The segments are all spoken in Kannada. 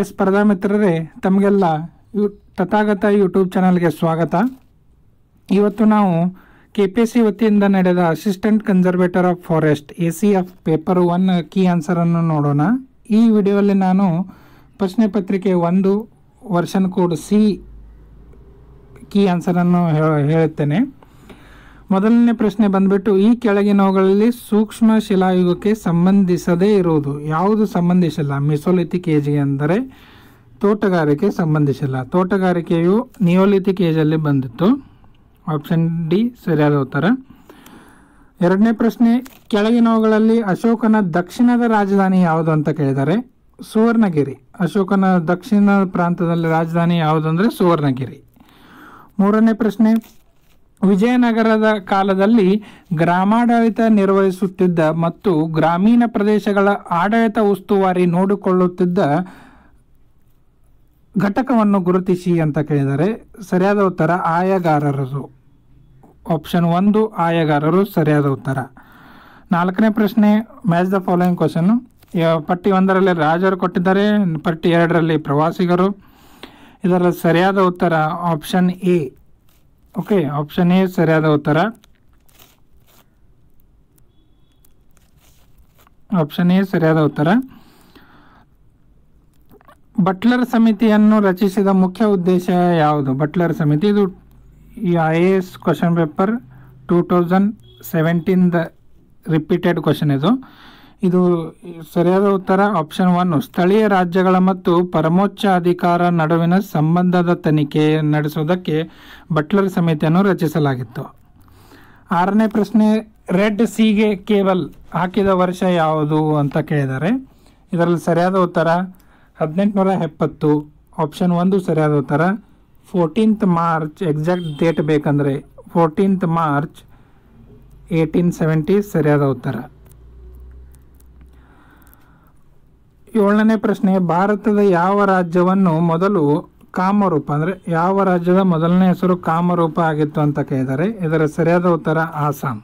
ನಮಸ್ತೆ ಸ್ಪರ್ಧಾ ಮಿತ್ರರೇ, ತಮಗೆಲ್ಲ ತಥಾಗತ ಯೂಟ್ಯೂಬ್ ಚಾನೆಲ್ಗೆ ಸ್ವಾಗತ। ಇವತ್ತು ನಾವು ಕೆಪಿಎಸ್ಸಿ ವತಿಯಿಂದ ನಡೆದ assistant conservator of forest ACF paper 1 key answer ಅನ್ನು ನೋಡೋಣ। ಈ ವಿಡಿಯೋದಲ್ಲಿ ನಾನು ಪ್ರಶ್ನೆ ಪತ್ರಿಕೆ 1 version code C key answer ಅನ್ನು ಹೇಳುತ್ತೇನೆ। ಮೊದಲನೇ ಪ್ರಶ್ನೆ ಬಂದ್ಬಿಟ್ಟು ಈ ಕೆಳಗಿನವುಗಳಲ್ಲಿ ಸೂಕ್ಷ್ಮ ಶಿಲಾಯುಗಕ್ಕೆ ಸಂಬಂಧಿಸದೇ ಇರುವುದು ಯಾವುದು? ಸಂಬಂಧಿಸಿಲ್ಲ। ಮೆಸೊಲಿಥಿಕ್ ಏಜ್ಗೆ ಅಂದರೆ ತೋಟಗಾರಿಕೆ ಸಂಬಂಧಿಸಿಲ್ಲ, ತೋಟಗಾರಿಕೆಯು ನಿಯೋಲಿಥಿಕ್ ಏಜಲ್ಲಿ ಬಂದಿತ್ತು। ಆಪ್ಷನ್ ಡಿ ಸರಿಯಾದ ಉತ್ತರ। ಎರಡನೇ ಪ್ರಶ್ನೆ, ಕೆಳಗಿನವುಗಳಲ್ಲಿ ಅಶೋಕನ ದಕ್ಷಿಣದ ರಾಜಧಾನಿ ಯಾವುದು ಅಂತ ಕೇಳಿದ್ದಾರೆ। ಸುವರ್ಣಗಿರಿ। ಅಶೋಕನ ದಕ್ಷಿಣ ಪ್ರಾಂತದಲ್ಲಿ ರಾಜಧಾನಿ ಯಾವುದು ಅಂದರೆ ಸುವರ್ಣಗಿರಿ। ಮೂರನೇ ಪ್ರಶ್ನೆ, ವಿಜಯನಗರದ ಕಾಲದಲ್ಲಿ ಗ್ರಾಮಾಡಳಿತ ನಿರ್ವಹಿಸುತ್ತಿದ್ದ ಮತ್ತು ಗ್ರಾಮೀಣ ಪ್ರದೇಶಗಳ ಆಡಳಿತ ಉಸ್ತುವಾರಿ ನೋಡಿಕೊಳ್ಳುತ್ತಿದ್ದ ಘಟಕವನ್ನು ಗುರುತಿಸಿ ಅಂತ ಕೇಳಿದರೆ ಸರಿಯಾದ ಉತ್ತರ ಆಯಗಾರರು। ಆಪ್ಷನ್ 1 ಆಯಗಾರರು ಸರಿಯಾದ ಉತ್ತರ। ನಾಲ್ಕನೇ ಪ್ರಶ್ನೆ, ಮ್ಯಾಚ್ ದ ಫಾಲೋಯಿಂಗ್ ಕ್ವಶನ್। ಪಟ್ಟಿ 1ರಲ್ಲಿ ರಾಜರು ಕೊಟ್ಟಿದ್ದಾರೆ, ಪಟ್ಟಿ 2ರಲ್ಲಿ ಪ್ರವಾಸಿಗರು। ಇದರ ಸರಿಯಾದ ಉತ್ತರ option A. Okay, option A ಸರಿಯಾದ ಉತ್ತರ। ಬಟ್ಲರ್ ಸಮಿತಿಯನ್ನು ರಚಿಸಿದ ಮುಖ್ಯ ಉದ್ದೇಶ ಯಾವುದು? ಬಟ್ಲರ್ ಸಮಿತಿ, ಇದು IAS question paper 2017 repeated question ಇದು ಇದು ಸರಿಯಾದ ಉತ್ತರ ಆಪ್ಷನ್ 1 ಸ್ಥಳೀಯ ರಾಜ್ಯಗಳ ಮತ್ತು ಪರಮೋಚ್ಚ ಅಧಿಕಾರ ನಡುವಿನ ಸಂಬಂಧದ ತನಿಖೆ ನಡೆಸುವುದಕ್ಕೆ ಬಟ್ಲರ್ ಸಮಿತಿಯನ್ನು ರಚಿಸಲಾಗಿತ್ತು। 6ನೇ ಪ್ರಶ್ನೆ, ರೆಡ್ ಸೀಗೆ ಕೇಬಲ್ ಹಾಕಿದ ವರ್ಷ ಯಾವುದು ಅಂತ ಕೇಳಿದ್ದಾರೆ। ಇದರಲ್ಲಿ ಸರಿಯಾದ ಉತ್ತರ 1870 ಆಪ್ಷನ್ 1 ಸರಿಯಾದ ಉತ್ತರ। 14 ಮಾರ್ಚ್, ಎಕ್ಸಾಕ್ಟ್ ಡೇಟ್ ಬೇಕಂದರೆ 14 ಮಾರ್ಚ್ 1870 ಸರಿಯಾದ ಉತ್ತರ। 7ನೇ ಪ್ರಶ್ನೆ, ಭಾರತದ ಯಾವ ರಾಜ್ಯವನ್ನು ಮೊದಲು ಕಾಮರೂಪ ಅಂದರೆ ಯಾವ ರಾಜ್ಯದ ಮೊದಲನೇ ಹೆಸರು ಕಾಮರೂಪ ಆಗಿತ್ತು ಅಂತ ಕೇಳಿದ್ದಾರೆ। ಇದರ ಸರಿಯಾದ ಉತ್ತರ ಅಸ್ಸಾಂ।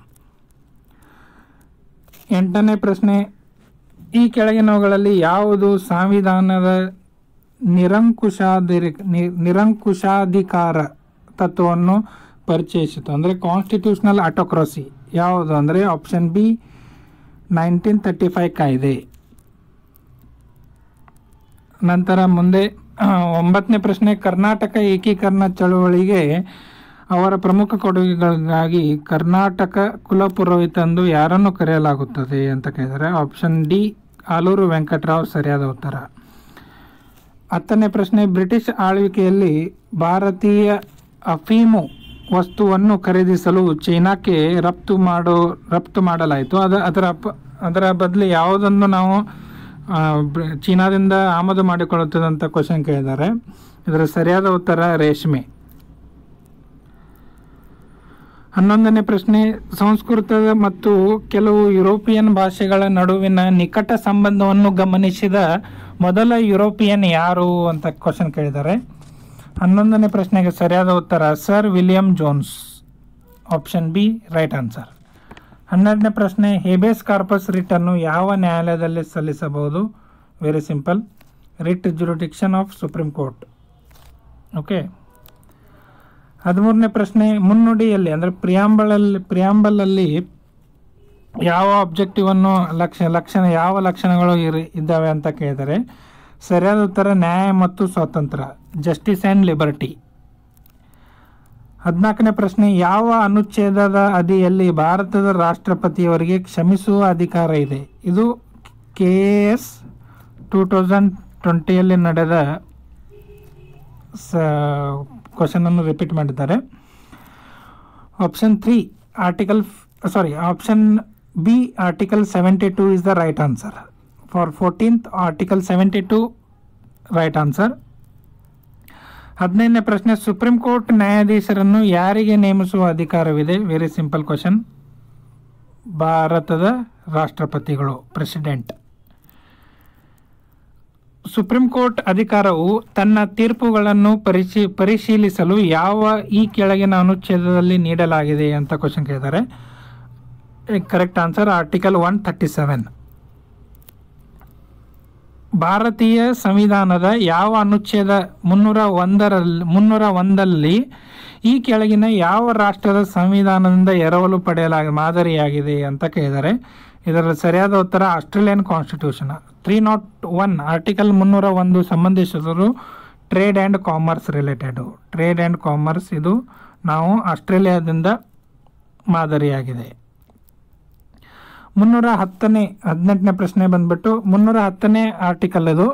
8ನೇ ಪ್ರಶ್ನೆ, ಈ ಕೆಳಗಿನವುಗಳಲ್ಲಿ ಯಾವುದು ಸಂವಿಧಾನದ ನಿರಂಕುಶಾಧಿಕಾರ ತತ್ವವನ್ನು ಪರಿಚಯಿಸಿತು ಅಂದರೆ ಕಾನ್ಸ್ಟಿಟ್ಯೂಷನಲ್ ಆಟೋಕ್ರಸಿ ಯಾವುದು ಅಂದರೆ ಆಪ್ಷನ್ ಬಿ 1935 ಕಾಯ್ದೆ। ನಂತರ ಮುಂದೆ 9ನೇ ಪ್ರಶ್ನೆ, ಕರ್ನಾಟಕ ಏಕೀಕರಣ ಚಳುವಳಿಗೆ ಅವರ ಪ್ರಮುಖ ಕೊಡುಗೆಗಳಿಗಾಗಿ ಕರ್ನಾಟಕ ಕುಲಪುರೋಹಿತ ಎಂದು ಯಾರನ್ನು ಕರೆಯಲಾಗುತ್ತದೆ ಅಂತ ಕೇಳಿದರೆ ಆಪ್ಷನ್ ಡಿ ಆಲೂರು ವೆಂಕಟರಾವ್ ಸರಿಯಾದ ಉತ್ತರ। 10ನೇ ಪ್ರಶ್ನೆ, ಬ್ರಿಟಿಷ್ ಆಳ್ವಿಕೆಯಲ್ಲಿ ಭಾರತೀಯ ಅಫೀಮು ವಸ್ತುವನ್ನು ಖರೀದಿಸಲು ಚೈನಾಕ್ಕೆ ರಫ್ತು ಮಾಡಲಾಯಿತು, ಅದರ ಬದಲು ಯಾವುದನ್ನು ನಾವು ಚೀನಾದಿಂದ ಆಮದು ಮಾಡಿಕೊಳ್ಳುತ್ತದಂತ ಕ್ವಶನ್ ಕೇಳಿದ್ದಾರೆ। ಇದರ ಸರಿಯಾದ ಉತ್ತರ ರೇಷ್ಮೆ। 11ನೇ ಪ್ರಶ್ನೆ, ಸಂಸ್ಕೃತ ಮತ್ತು ಕೆಲವು ಯುರೋಪಿಯನ್ ಭಾಷೆಗಳ ನಡುವಿನ ನಿಕಟ ಸಂಬಂಧವನ್ನು ಗಮನಿಸಿದ ಮೊದಲ ಯುರೋಪಿಯನ್ ಯಾರು ಅಂತ ಕ್ವಶನ್ ಕೇಳಿದ್ದಾರೆ। 11ನೇ ಪ್ರಶ್ನೆಗೆ ಸರಿಯಾದ ಉತ್ತರ sir William Jones, option B right answer. 12ನೇ ಪ್ರಶ್ನೆ, ಹೇಬೇಸ್ ಕಾರ್ಪಸ್ ರಿಟನ್ನು ಯಾವ ನ್ಯಾಯಾಲಯದಲ್ಲಿ ಸಲ್ಲಿಸಬಹುದು? Very simple, writ jurisdiction of supreme court, okay. 13ನೇ ಪ್ರಶ್ನೆ, ಮುನ್ನುಡಿಯಲ್ಲಿ ಅಂದರೆ ಪ್ರಿಯಾಂಬಲಲ್ಲಿ ಯಾವ ಆಬ್ಜೆಕ್ಟಿವನ್ನು ಯಾವ ಲಕ್ಷಣಗಳು ಇದ್ದಾವೆ ಅಂತ ಕೇಳಿದರೆ ಸರಿಯಾದ ಉತ್ತರ ನ್ಯಾಯ ಮತ್ತು ಸ್ವಾತಂತ್ರ್ಯ, ಜಸ್ಟಿಸ್ ಆ್ಯಂಡ್ ಲಿಬರ್ಟಿ। 14ನೇ ಪ್ರಶ್ನೆ, ಯಾವ ಅನುಚ್ಛೇದದ ಅಡಿಯಲ್ಲಿ ಭಾರತದ ರಾಷ್ಟ್ರಪತಿಯವರಿಗೆ ಕ್ಷಮಿಸುವ ಅಧಿಕಾರ ಇದೆ? ಇದು KS 2020 ನಡೆದ ಕ್ವಶನನ್ನು ರಿಪೀಟ್ ಮಾಡಿದ್ದಾರೆ। Option B article 72 is the right answer for 14th article 72 right answer. 15ನೇ ಪ್ರಶ್ನೆ, ಸುಪ್ರೀಂ ಕೋರ್ಟ್ ನ್ಯಾಯಾಧೀಶರನ್ನು ಯಾರಿಗೆ ನೇಮಿಸುವ ಅಧಿಕಾರವಿದೆ? ವೆರಿ ಸಿಂಪಲ್ ಕ್ವಶನ್, ಭಾರತದ ರಾಷ್ಟ್ರಪತಿಗಳು, ಪ್ರೆಸಿಡೆಂಟ್। ಸುಪ್ರೀಂ ಕೋರ್ಟ್ ಅಧಿಕಾರವು ತನ್ನ ತೀರ್ಪುಗಳನ್ನು ಪರಿಶೀಲಿಸಲು ಯಾವ ಈ ಕೆಳಗಿನ ಅನುಚ್ಛೇದದಲ್ಲಿ ನೀಡಲಾಗಿದೆ ಅಂತ ಕ್ವಶನ್ ಕೇಳಿದ್ದಾರೆ। Correct answer article 137। ಭಾರತೀಯ ಸಂವಿಧಾನದ ಯಾವ ಅನುಚ್ಛೇದ 301ರಲ್ಲಿ ಈ ಕೆಳಗಿನ ಯಾವ ರಾಷ್ಟ್ರದ ಸಂವಿಧಾನದಿಂದ ಎರವಲು ಪಡೆಯಲಾಗಿದೆ ಮಾದರಿಯಾಗಿದೆ ಅಂತ ಕೇಳಿದರೆ ಇದರ ಸರಿಯಾದ ಉತ್ತರ ಆಸ್ಟ್ರೇಲಿಯನ್ ಕಾನ್ಸ್ಟಿಟ್ಯೂಷನ್ 301 ಆರ್ಟಿಕಲ್ 301 ಸಂಬಂಧಿಸಿದರು trade and commerce related trade and commerce ಇದು ನಾವು ಆಸ್ಟ್ರೇಲಿಯಾದಿಂದ ಮಾದರಿಯಾಗಿದೆ 318ನೇ ಪ್ರಶ್ನೆ ಬಂದ್ಬಿಟ್ಟು 310ನೇ ಆರ್ಟಿಕಲ್ ಇದು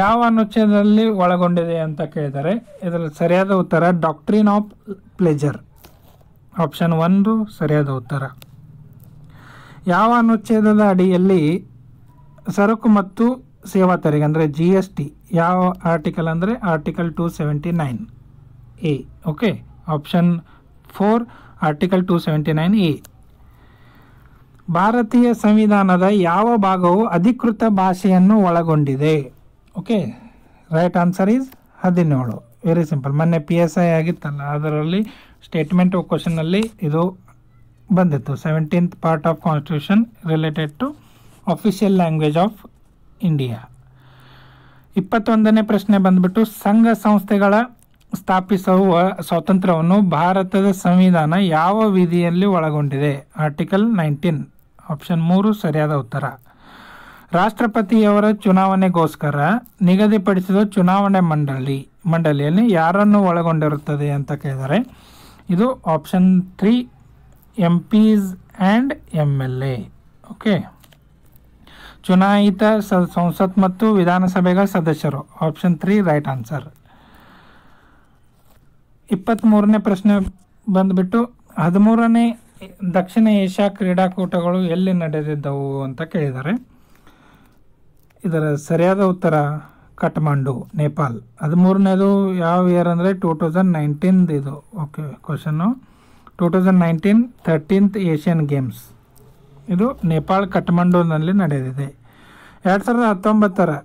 ಯಾವ ಅನುಚ್ಛೇದದಲ್ಲಿ ಒಳಗೊಂಡಿದೆ ಅಂತ ಕೇಳಿದರೆ ಇದರ ಸರಿಯಾದ ಉತ್ತರ ಡಾಕ್ಟ್ರಿನ್ ಆಫ್ ಪ್ಲೆಜರ್ ಆಪ್ಷನ್ 1 ಸರಿಯಾದ ಉತ್ತರ ಯಾವ ಅನುಚ್ಛೇದದ ಅಡಿಯಲ್ಲಿ ಸರಕು ಮತ್ತು ಸೇವಾ ತೆರಿಗೆ ಅಂದರೆ GST ಯಾವ ಆರ್ಟಿಕಲ್ ಅಂದರೆ article 279 A okay option 4 article 279 A ಭಾರತೀಯ ಸಂವಿಧಾನದ ಯಾವ ಭಾಗವು ಅಧಿಕೃತ ಭಾಷೆಯನ್ನು ಒಳಗೊಂಡಿದೆ okay right answer is 17 very simple ಮೊನ್ನೆ PSI ಆಗಿತ್ತಲ್ಲ ಅದರಲ್ಲಿ ಸ್ಟೇಟ್ಮೆಂಟ್ ಕ್ವಶನಲ್ಲಿ ಇದು ಬಂದಿತ್ತು 17th part of constitution related to official language of India 21ನೇ ಪ್ರಶ್ನೆ ಬಂದ್ಬಿಟ್ಟು ಸಂಘ ಸಂಸ್ಥೆಗಳ ಸ್ಥಾಪಿಸುವ ಸ್ವಾತಂತ್ರ್ಯವನ್ನು ಭಾರತದ ಸಂವಿಧಾನ ಯಾವ ವಿಧಿಯಲ್ಲಿ ಒಳಗೊಂಡಿದೆ ಆರ್ಟಿಕಲ್ 19 ಆಪ್ಷನ್ 3 ಸರಿಯಾದ ಉತ್ತರ ರಾಷ್ಟ್ರಪತಿಯವರ ಚುನಾವಣೆಗೋಸ್ಕರ ನಿಗದಿಪಡಿಸಿದ ಚುನಾವಣೆ ಮಂಡಳಿಯಲ್ಲಿ ಯಾರನ್ನು ಒಳಗೊಂಡಿರುತ್ತದೆ ಅಂತ ಕೇಳಿದರೆ ಇದು option 3 MPs and MLA okay ಚುನಾಯಿತ ಸಂಸತ್ ಮತ್ತು ವಿಧಾನಸಭೆಗಳ ಸದಸ್ಯರು ಆಪ್ಷನ್ 3 ರೈಟ್ ಆನ್ಸರ್ 23ನೇ ಪ್ರಶ್ನೆ ಬಂದ್ಬಿಟ್ಟು 13ನೇ ದಕ್ಷಿಣ ಏಷ್ಯಾ ಕ್ರೀಡಾಕೂಟಗಳು ಎಲ್ಲಿ ನಡೆದಿದ್ದವು ಅಂತ ಕೇಳಿದ್ದಾರೆ ಇದರ ಸರಿಯಾದ ಉತ್ತರ ಕಠ್ಮಂಡು ನೇಪಾಲ್ 13ನೇದು ಯಾವ ಇಯರ್ ಅಂದರೆ 2019 ಇದು okay question 2019 13th Asian Games ಇದು ನೇಪಾಳ ಕಠ್ಮಂಡುನಲ್ಲಿ ನಡೆದಿದೆ 2019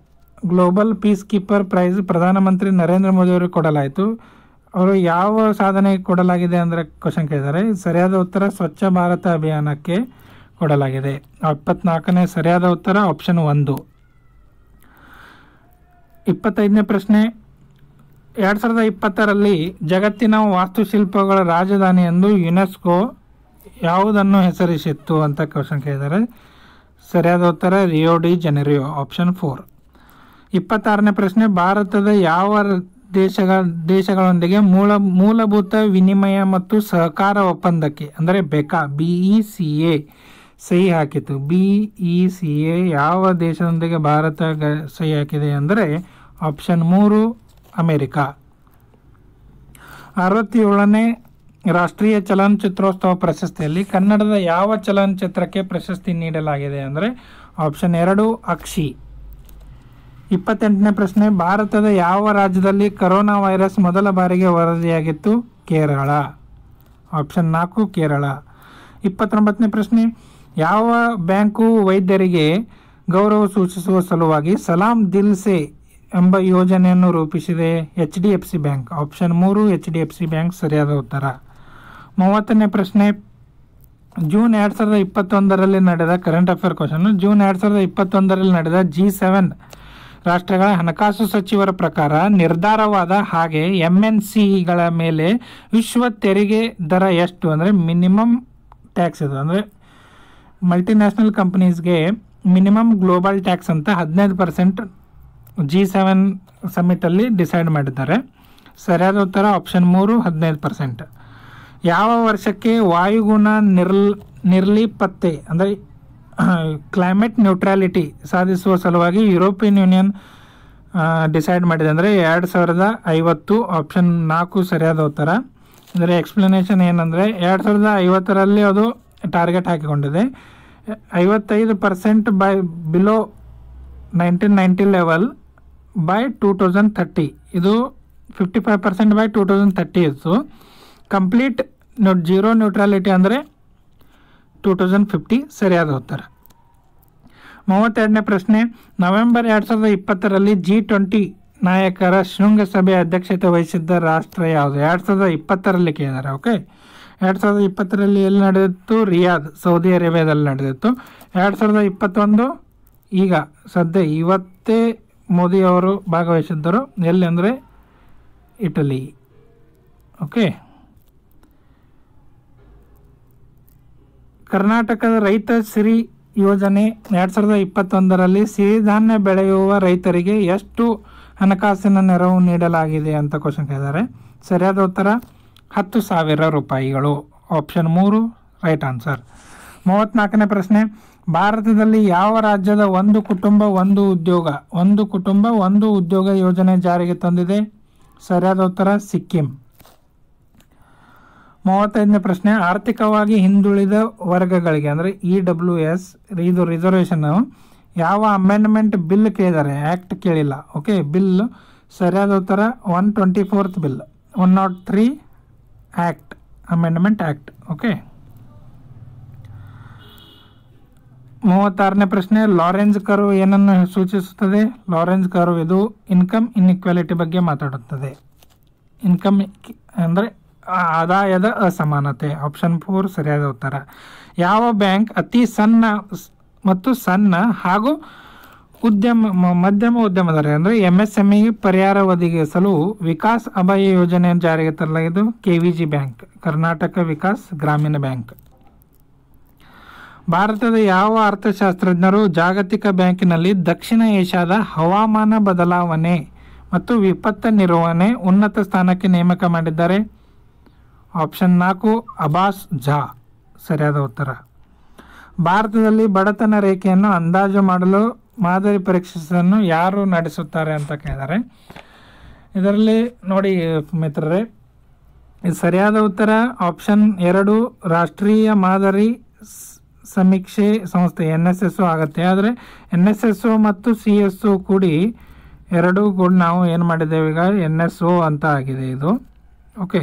ಗ್ಲೋಬಲ್ ಪೀಸ್ ಕೀಪರ್ ಪ್ರೈಸ್ ಪ್ರಧಾನಮಂತ್ರಿ ನರೇಂದ್ರ ಮೋದಿ ಅವರಿಗೆ ಕೊಡಲಾಯಿತು ಅವರು ಯಾವ ಸಾಧನೆ ಕೊಡಲಾಗಿದೆ ಅಂದರೆ ಕ್ವಶನ್ ಕೇಳಿದ್ದಾರೆ ಸರಿಯಾದ ಉತ್ತರ ಸ್ವಚ್ಛ ಭಾರತ ಅಭಿಯಾನಕ್ಕೆ ಕೊಡಲಾಗಿದೆ 24ನೇ ಸರಿಯಾದ ಉತ್ತರ ಆಪ್ಷನ್ 1 25ನೇ ಪ್ರಶ್ನೆ 2020ರಲ್ಲಿ ಜಗತ್ತಿನ ವಾಸ್ತುಶಿಲ್ಪಗಳ ರಾಜಧಾನಿ ಎಂದು ಯುನೆಸ್ಕೋ ಯಾವುದನ್ನು ಹೆಸರಿಸಿತ್ತು ಅಂತ ಕ್ವಶನ್ ಕೇಳಿದರೆ ಸರಿಯಾದ ಉತ್ತರ ರಿಯೋ ಡಿ ಜನರಿಯೋ ಆಪ್ಷನ್ 4 26ನೇ ಪ್ರಶ್ನೆ ಭಾರತದ ಯಾವ ದೇಶಗಳೊಂದಿಗೆ ಮೂಲಭೂತ ವಿನಿಮಯ ಮತ್ತು ಸಹಕಾರ ಒಪ್ಪಂದಕ್ಕೆ ಅಂದರೆ ಬೆಕಾ BECA ಸಹಿ ಹಾಕಿತು BECA ಯಾವ ದೇಶದೊಂದಿಗೆ ಭಾರತ ಸಹಿ ಹಾಕಿದೆ ಅಂದರೆ ಆಪ್ಷನ್ 3 ಅಮೇರಿಕಾ 67ನೇ ರಾಷ್ಟ್ರೀಯ ಚಲನಚಿತ್ರೋತ್ಸವ ಪ್ರಶಸ್ತಿಯಲ್ಲಿ ಕನ್ನಡದ ಯಾವ ಚಲನಚಿತ್ರಕ್ಕೆ ಪ್ರಶಸ್ತಿ ನೀಡಲಾಗಿದೆ ಅಂದರೆ ಆಪ್ಷನ್ 2 ಅಕ್ಷಿ 28ನೇ ಪ್ರಶ್ನೆ ಭಾರತದ ಯಾವ ರಾಜ್ಯದಲ್ಲಿ ಕರೋನಾ ವೈರಸ್ ಮೊದಲ ಬಾರಿಗೆ ವರದಿಯಾಗಿತ್ತು ಕೇರಳ ಆಪ್ಷನ್ 4 ಕೇರಳ 29ನೇ ಪ್ರಶ್ನೆ ಯಾವ ಬ್ಯಾಂಕು ವೈದ್ಯರಿಗೆ ಗೌರವ ಸೂಚಿಸುವ ಸಲುವಾಗಿ ಸಲಾಂ ದಿಲ್ ಸೆ ಎಂಬ ಯೋಜನೆಯನ್ನು ರೂಪಿಸಿದೆ HDFC bank option 3 HDFC bank ಸರಿಯಾದ ಉತ್ತರ 30ನೇ ಪ್ರಶ್ನೆ ಜೂನ್ 2021ರಲ್ಲಿ ನಡೆದ ಕರೆಂಟ್ ಅಫೇರ್ ಕ್ವಶನ್ ಜೂನ್ 2021ರಲ್ಲಿ ನಡೆದ G7 ರಾಷ್ಟ್ರಗಳ ಹಣಕಾಸು ಸಚಿವರ ಪ್ರಕಾರ ನಿರ್ಧಾರವಾದ ಹಾಗೆ MNCಗಳ ಮೇಲೆ ವಿಶ್ವ ತೆರಿಗೆ ದರ ಎಷ್ಟು ಅಂದರೆ ಮಿನಿಮಮ್ ಟ್ಯಾಕ್ಸ್ ಇದು ಅಂದರೆ ಮಲ್ಟಿನ್ಯಾಷನಲ್ ಕಂಪ್ನೀಸ್ಗೆ ಮಿನಿಮಮ್ ಗ್ಲೋಬಲ್ ಟ್ಯಾಕ್ಸ್ ಅಂತ 15% G7 ಸಮಿಟಲ್ಲಿ ಡಿಸೈಡ್ ಮಾಡಿದ್ದಾರೆ ಸರಿಯಾದ ಉತ್ತರ ಆಪ್ಷನ್ 3 15% ಯಾವ ವರ್ಷಕ್ಕೆ ವಾಯುಗುಣ ನಿರ್ಲಿಪತ್ತೆ ಅಂದರೆ ಕ್ಲೈಮೇಟ್ ನ್ಯೂಟ್ರಾಲಿಟಿ ಸಾಧಿಸುವ ಸಲುವಾಗಿ ಯುರೋಪಿಯನ್ ಯೂನಿಯನ್ ಡಿಸೈಡ್ ಮಾಡಿದೆ ಅಂದರೆ 2050 ಆಪ್ಷನ್ 4 ಸರಿಯಾದ ಉತ್ತರ ಇದರ ಎಕ್ಸ್ಪ್ಲನೇಷನ್ ಏನಂದರೆ 2050ರಲ್ಲಿ ಅದು ಟಾರ್ಗೆಟ್ ಹಾಕಿಕೊಂಡಿದೆ 55% ಬೈ ಬಿಲೋ 1990 ಲೆವೆಲ್ ಬೈ 2030 ಇದು 55% ಬೈ 2030 ಇತ್ತು ಕಂಪ್ಲೀಟ್ ಜೀರೋ ನ್ಯೂಟ್ರಾಲಿಟಿ ಅಂದರೆ 2050 ಸರಿಯಾದ ಉತ್ತರ 32ನೇ ಪ್ರಶ್ನೆ ನವೆಂಬರ್ 2020ರಲ್ಲಿ G20 ನಾಯಕರ ಶೃಂಗಸಭೆಯ ಅಧ್ಯಕ್ಷತೆ ವಹಿಸಿದ್ದ ರಾಷ್ಟ್ರ ಯಾವುದು 2020ರಲ್ಲಿ ಕೇಳಿದ್ದಾರೆ ಓಕೆ 2020ರಲ್ಲಿ ಎಲ್ಲಿ ನಡೆದಿತ್ತು ರಿಯಾದ್ ಸೌದಿ ಅರೇಬಿಯಾದಲ್ಲಿ ನಡೆದಿತ್ತು 2021 ಈಗ ಸದ್ಯ ಇವತ್ತೇ ಮೋದಿ ಅವರು ಭಾಗವಹಿಸಿದ್ದರು ಎಲ್ಲಿ ಅಂದ್ರೆ ಇಟಲಿ. ಓಕೆ, ಕರ್ನಾಟಕದ ರೈತ ಸಿರಿ ಯೋಜನೆ 2021ರಲ್ಲಿ ಸಿರಿಧಾನ್ಯ ಬೆಳೆಯುವ ರೈತರಿಗೆ ಎಷ್ಟು ಹಣಕಾಸಿನ ನೆರವು ನೀಡಲಾಗಿದೆ ಅಂತ ಕ್ವಶನ್ ಕೇಳಿದ್ದಾರೆ. ಸರಿಯಾದ ಉತ್ತರ 10,000 ರೂಪಾಯಿಗಳು, ಆಪ್ಷನ್ 3 ರೈಟ್ ಆನ್ಸರ್. 34ನೇ ಪ್ರಶ್ನೆ, ಭಾರತದಲ್ಲಿ ಯಾವ ರಾಜ್ಯದ ಒಂದು ಕುಟುಂಬ ಒಂದು ಉದ್ಯೋಗ ಯೋಜನೆ ಜಾರಿಗೆ ತಂದಿದೆ? ಸರಿಯಾದ ಉತ್ತರ ಸಿಕ್ಕಿಂ. 35ನೇ ಪ್ರಶ್ನೆ, ಆರ್ಥಿಕವಾಗಿ ಹಿಂದುಳಿದ ವರ್ಗಗಳಿಗೆ ಅಂದರೆ EWS ಇದು ರಿಸರ್ವೇಷನ್ ಯಾವ ಅಮೆಂಡ್ಮೆಂಟ್ ಬಿಲ್ ಕೇಳಿದ್ದಾರೆ? ಆ್ಯಕ್ಟ್ ಕೇಳಿಲ್ಲ. ಓಕೆ, ಬಿಲ್ ಸರಿಯಾದ ಉತ್ತರ 124th bill, 103 act, amendment act. Okay. 36ನೇ ಪ್ರಶ್ನೆ, ಲಾರೆನ್ಸ್ ಕರ್ವ್ ಏನನ್ನು ಸೂಚಿಸುತ್ತದೆ? ಲಾರೆನ್ಸ್ ಕರ್ವ್ ಇದು ಇನ್ಕಮ್ ಇನ್ಇಕ್ವಾಲಿಟಿ ಬಗ್ಗೆ ಮಾತಾಡುತ್ತದೆ. ಇನ್ಕಮ್ ಅಂದರೆ ಆದಾಯದ ಅಸಮಾನತೆ, ಆಪ್ಷನ್ 4 ಸರಿಯಾದ ಉತ್ತರ. ಯಾವ ಬ್ಯಾಂಕ್ ಅತಿ ಸಣ್ಣ ಹಾಗೂ ಮಧ್ಯಮ ಉದ್ಯಮದಾರರು ಅಂದರೆ MSME ಪರಿಹಾರ ಒದಗಿಸಲು ವಿಕಾಸ್ ಅಭಯ ಯೋಜನೆಯನ್ನು ಜಾರಿಗೆ ತರಲಾಗಿದ್ದು? KVG bank, Karnataka Vikas Grameena bank. ಭಾರತದ ಯಾವ ಅರ್ಥಶಾಸ್ತ್ರಜ್ಞರು ಜಾಗತಿಕ ಬ್ಯಾಂಕಿನಲ್ಲಿ ದಕ್ಷಿಣ ಏಷ್ಯಾದ ಹವಾಮಾನ ಬದಲಾವಣೆ ಮತ್ತು ವಿಪತ್ತು ನಿರ್ವಹಣೆ ಉನ್ನತ ಸ್ಥಾನಕ್ಕೆ ನೇಮಕ ಮಾಡಿದ್ದಾರೆ? ಆಪ್ಷನ್ 4 ಅಬ್ಬಾಸ್ ಝಾ ಸರಿಯಾದ ಉತ್ತರ. ಭಾರತದಲ್ಲಿ ಬಡತನ ರೇಖೆಯನ್ನು ಅಂದಾಜು ಮಾಡಲು ಮಾದರಿ ಪರೀಕ್ಷೆಯನ್ನು ಯಾರು ನಡೆಸುತ್ತಾರೆ ಅಂತ ಕೇಳಿದ್ದಾರೆ. ಇದರಲ್ಲಿ ನೋಡಿ ಮಿತ್ರರೇ, ಸರಿಯಾದ ಉತ್ತರ ಆಪ್ಷನ್ 2 ರಾಷ್ಟ್ರೀಯ ಮಾದರಿ ಸಮೀಕ್ಷೆ ಸಂಸ್ಥೆ NSSO ಆಗುತ್ತೆ. ಆದರೆ NSSO ಮತ್ತು CSO ಕೂಡಿ ಎರಡೂ ಕೂಡ ನಾವು ಏನು ಮಾಡಿದ್ದೇವೆ ಈಗ NSO ಅಂತ ಆಗಿದೆ ಇದು. ಓಕೆ,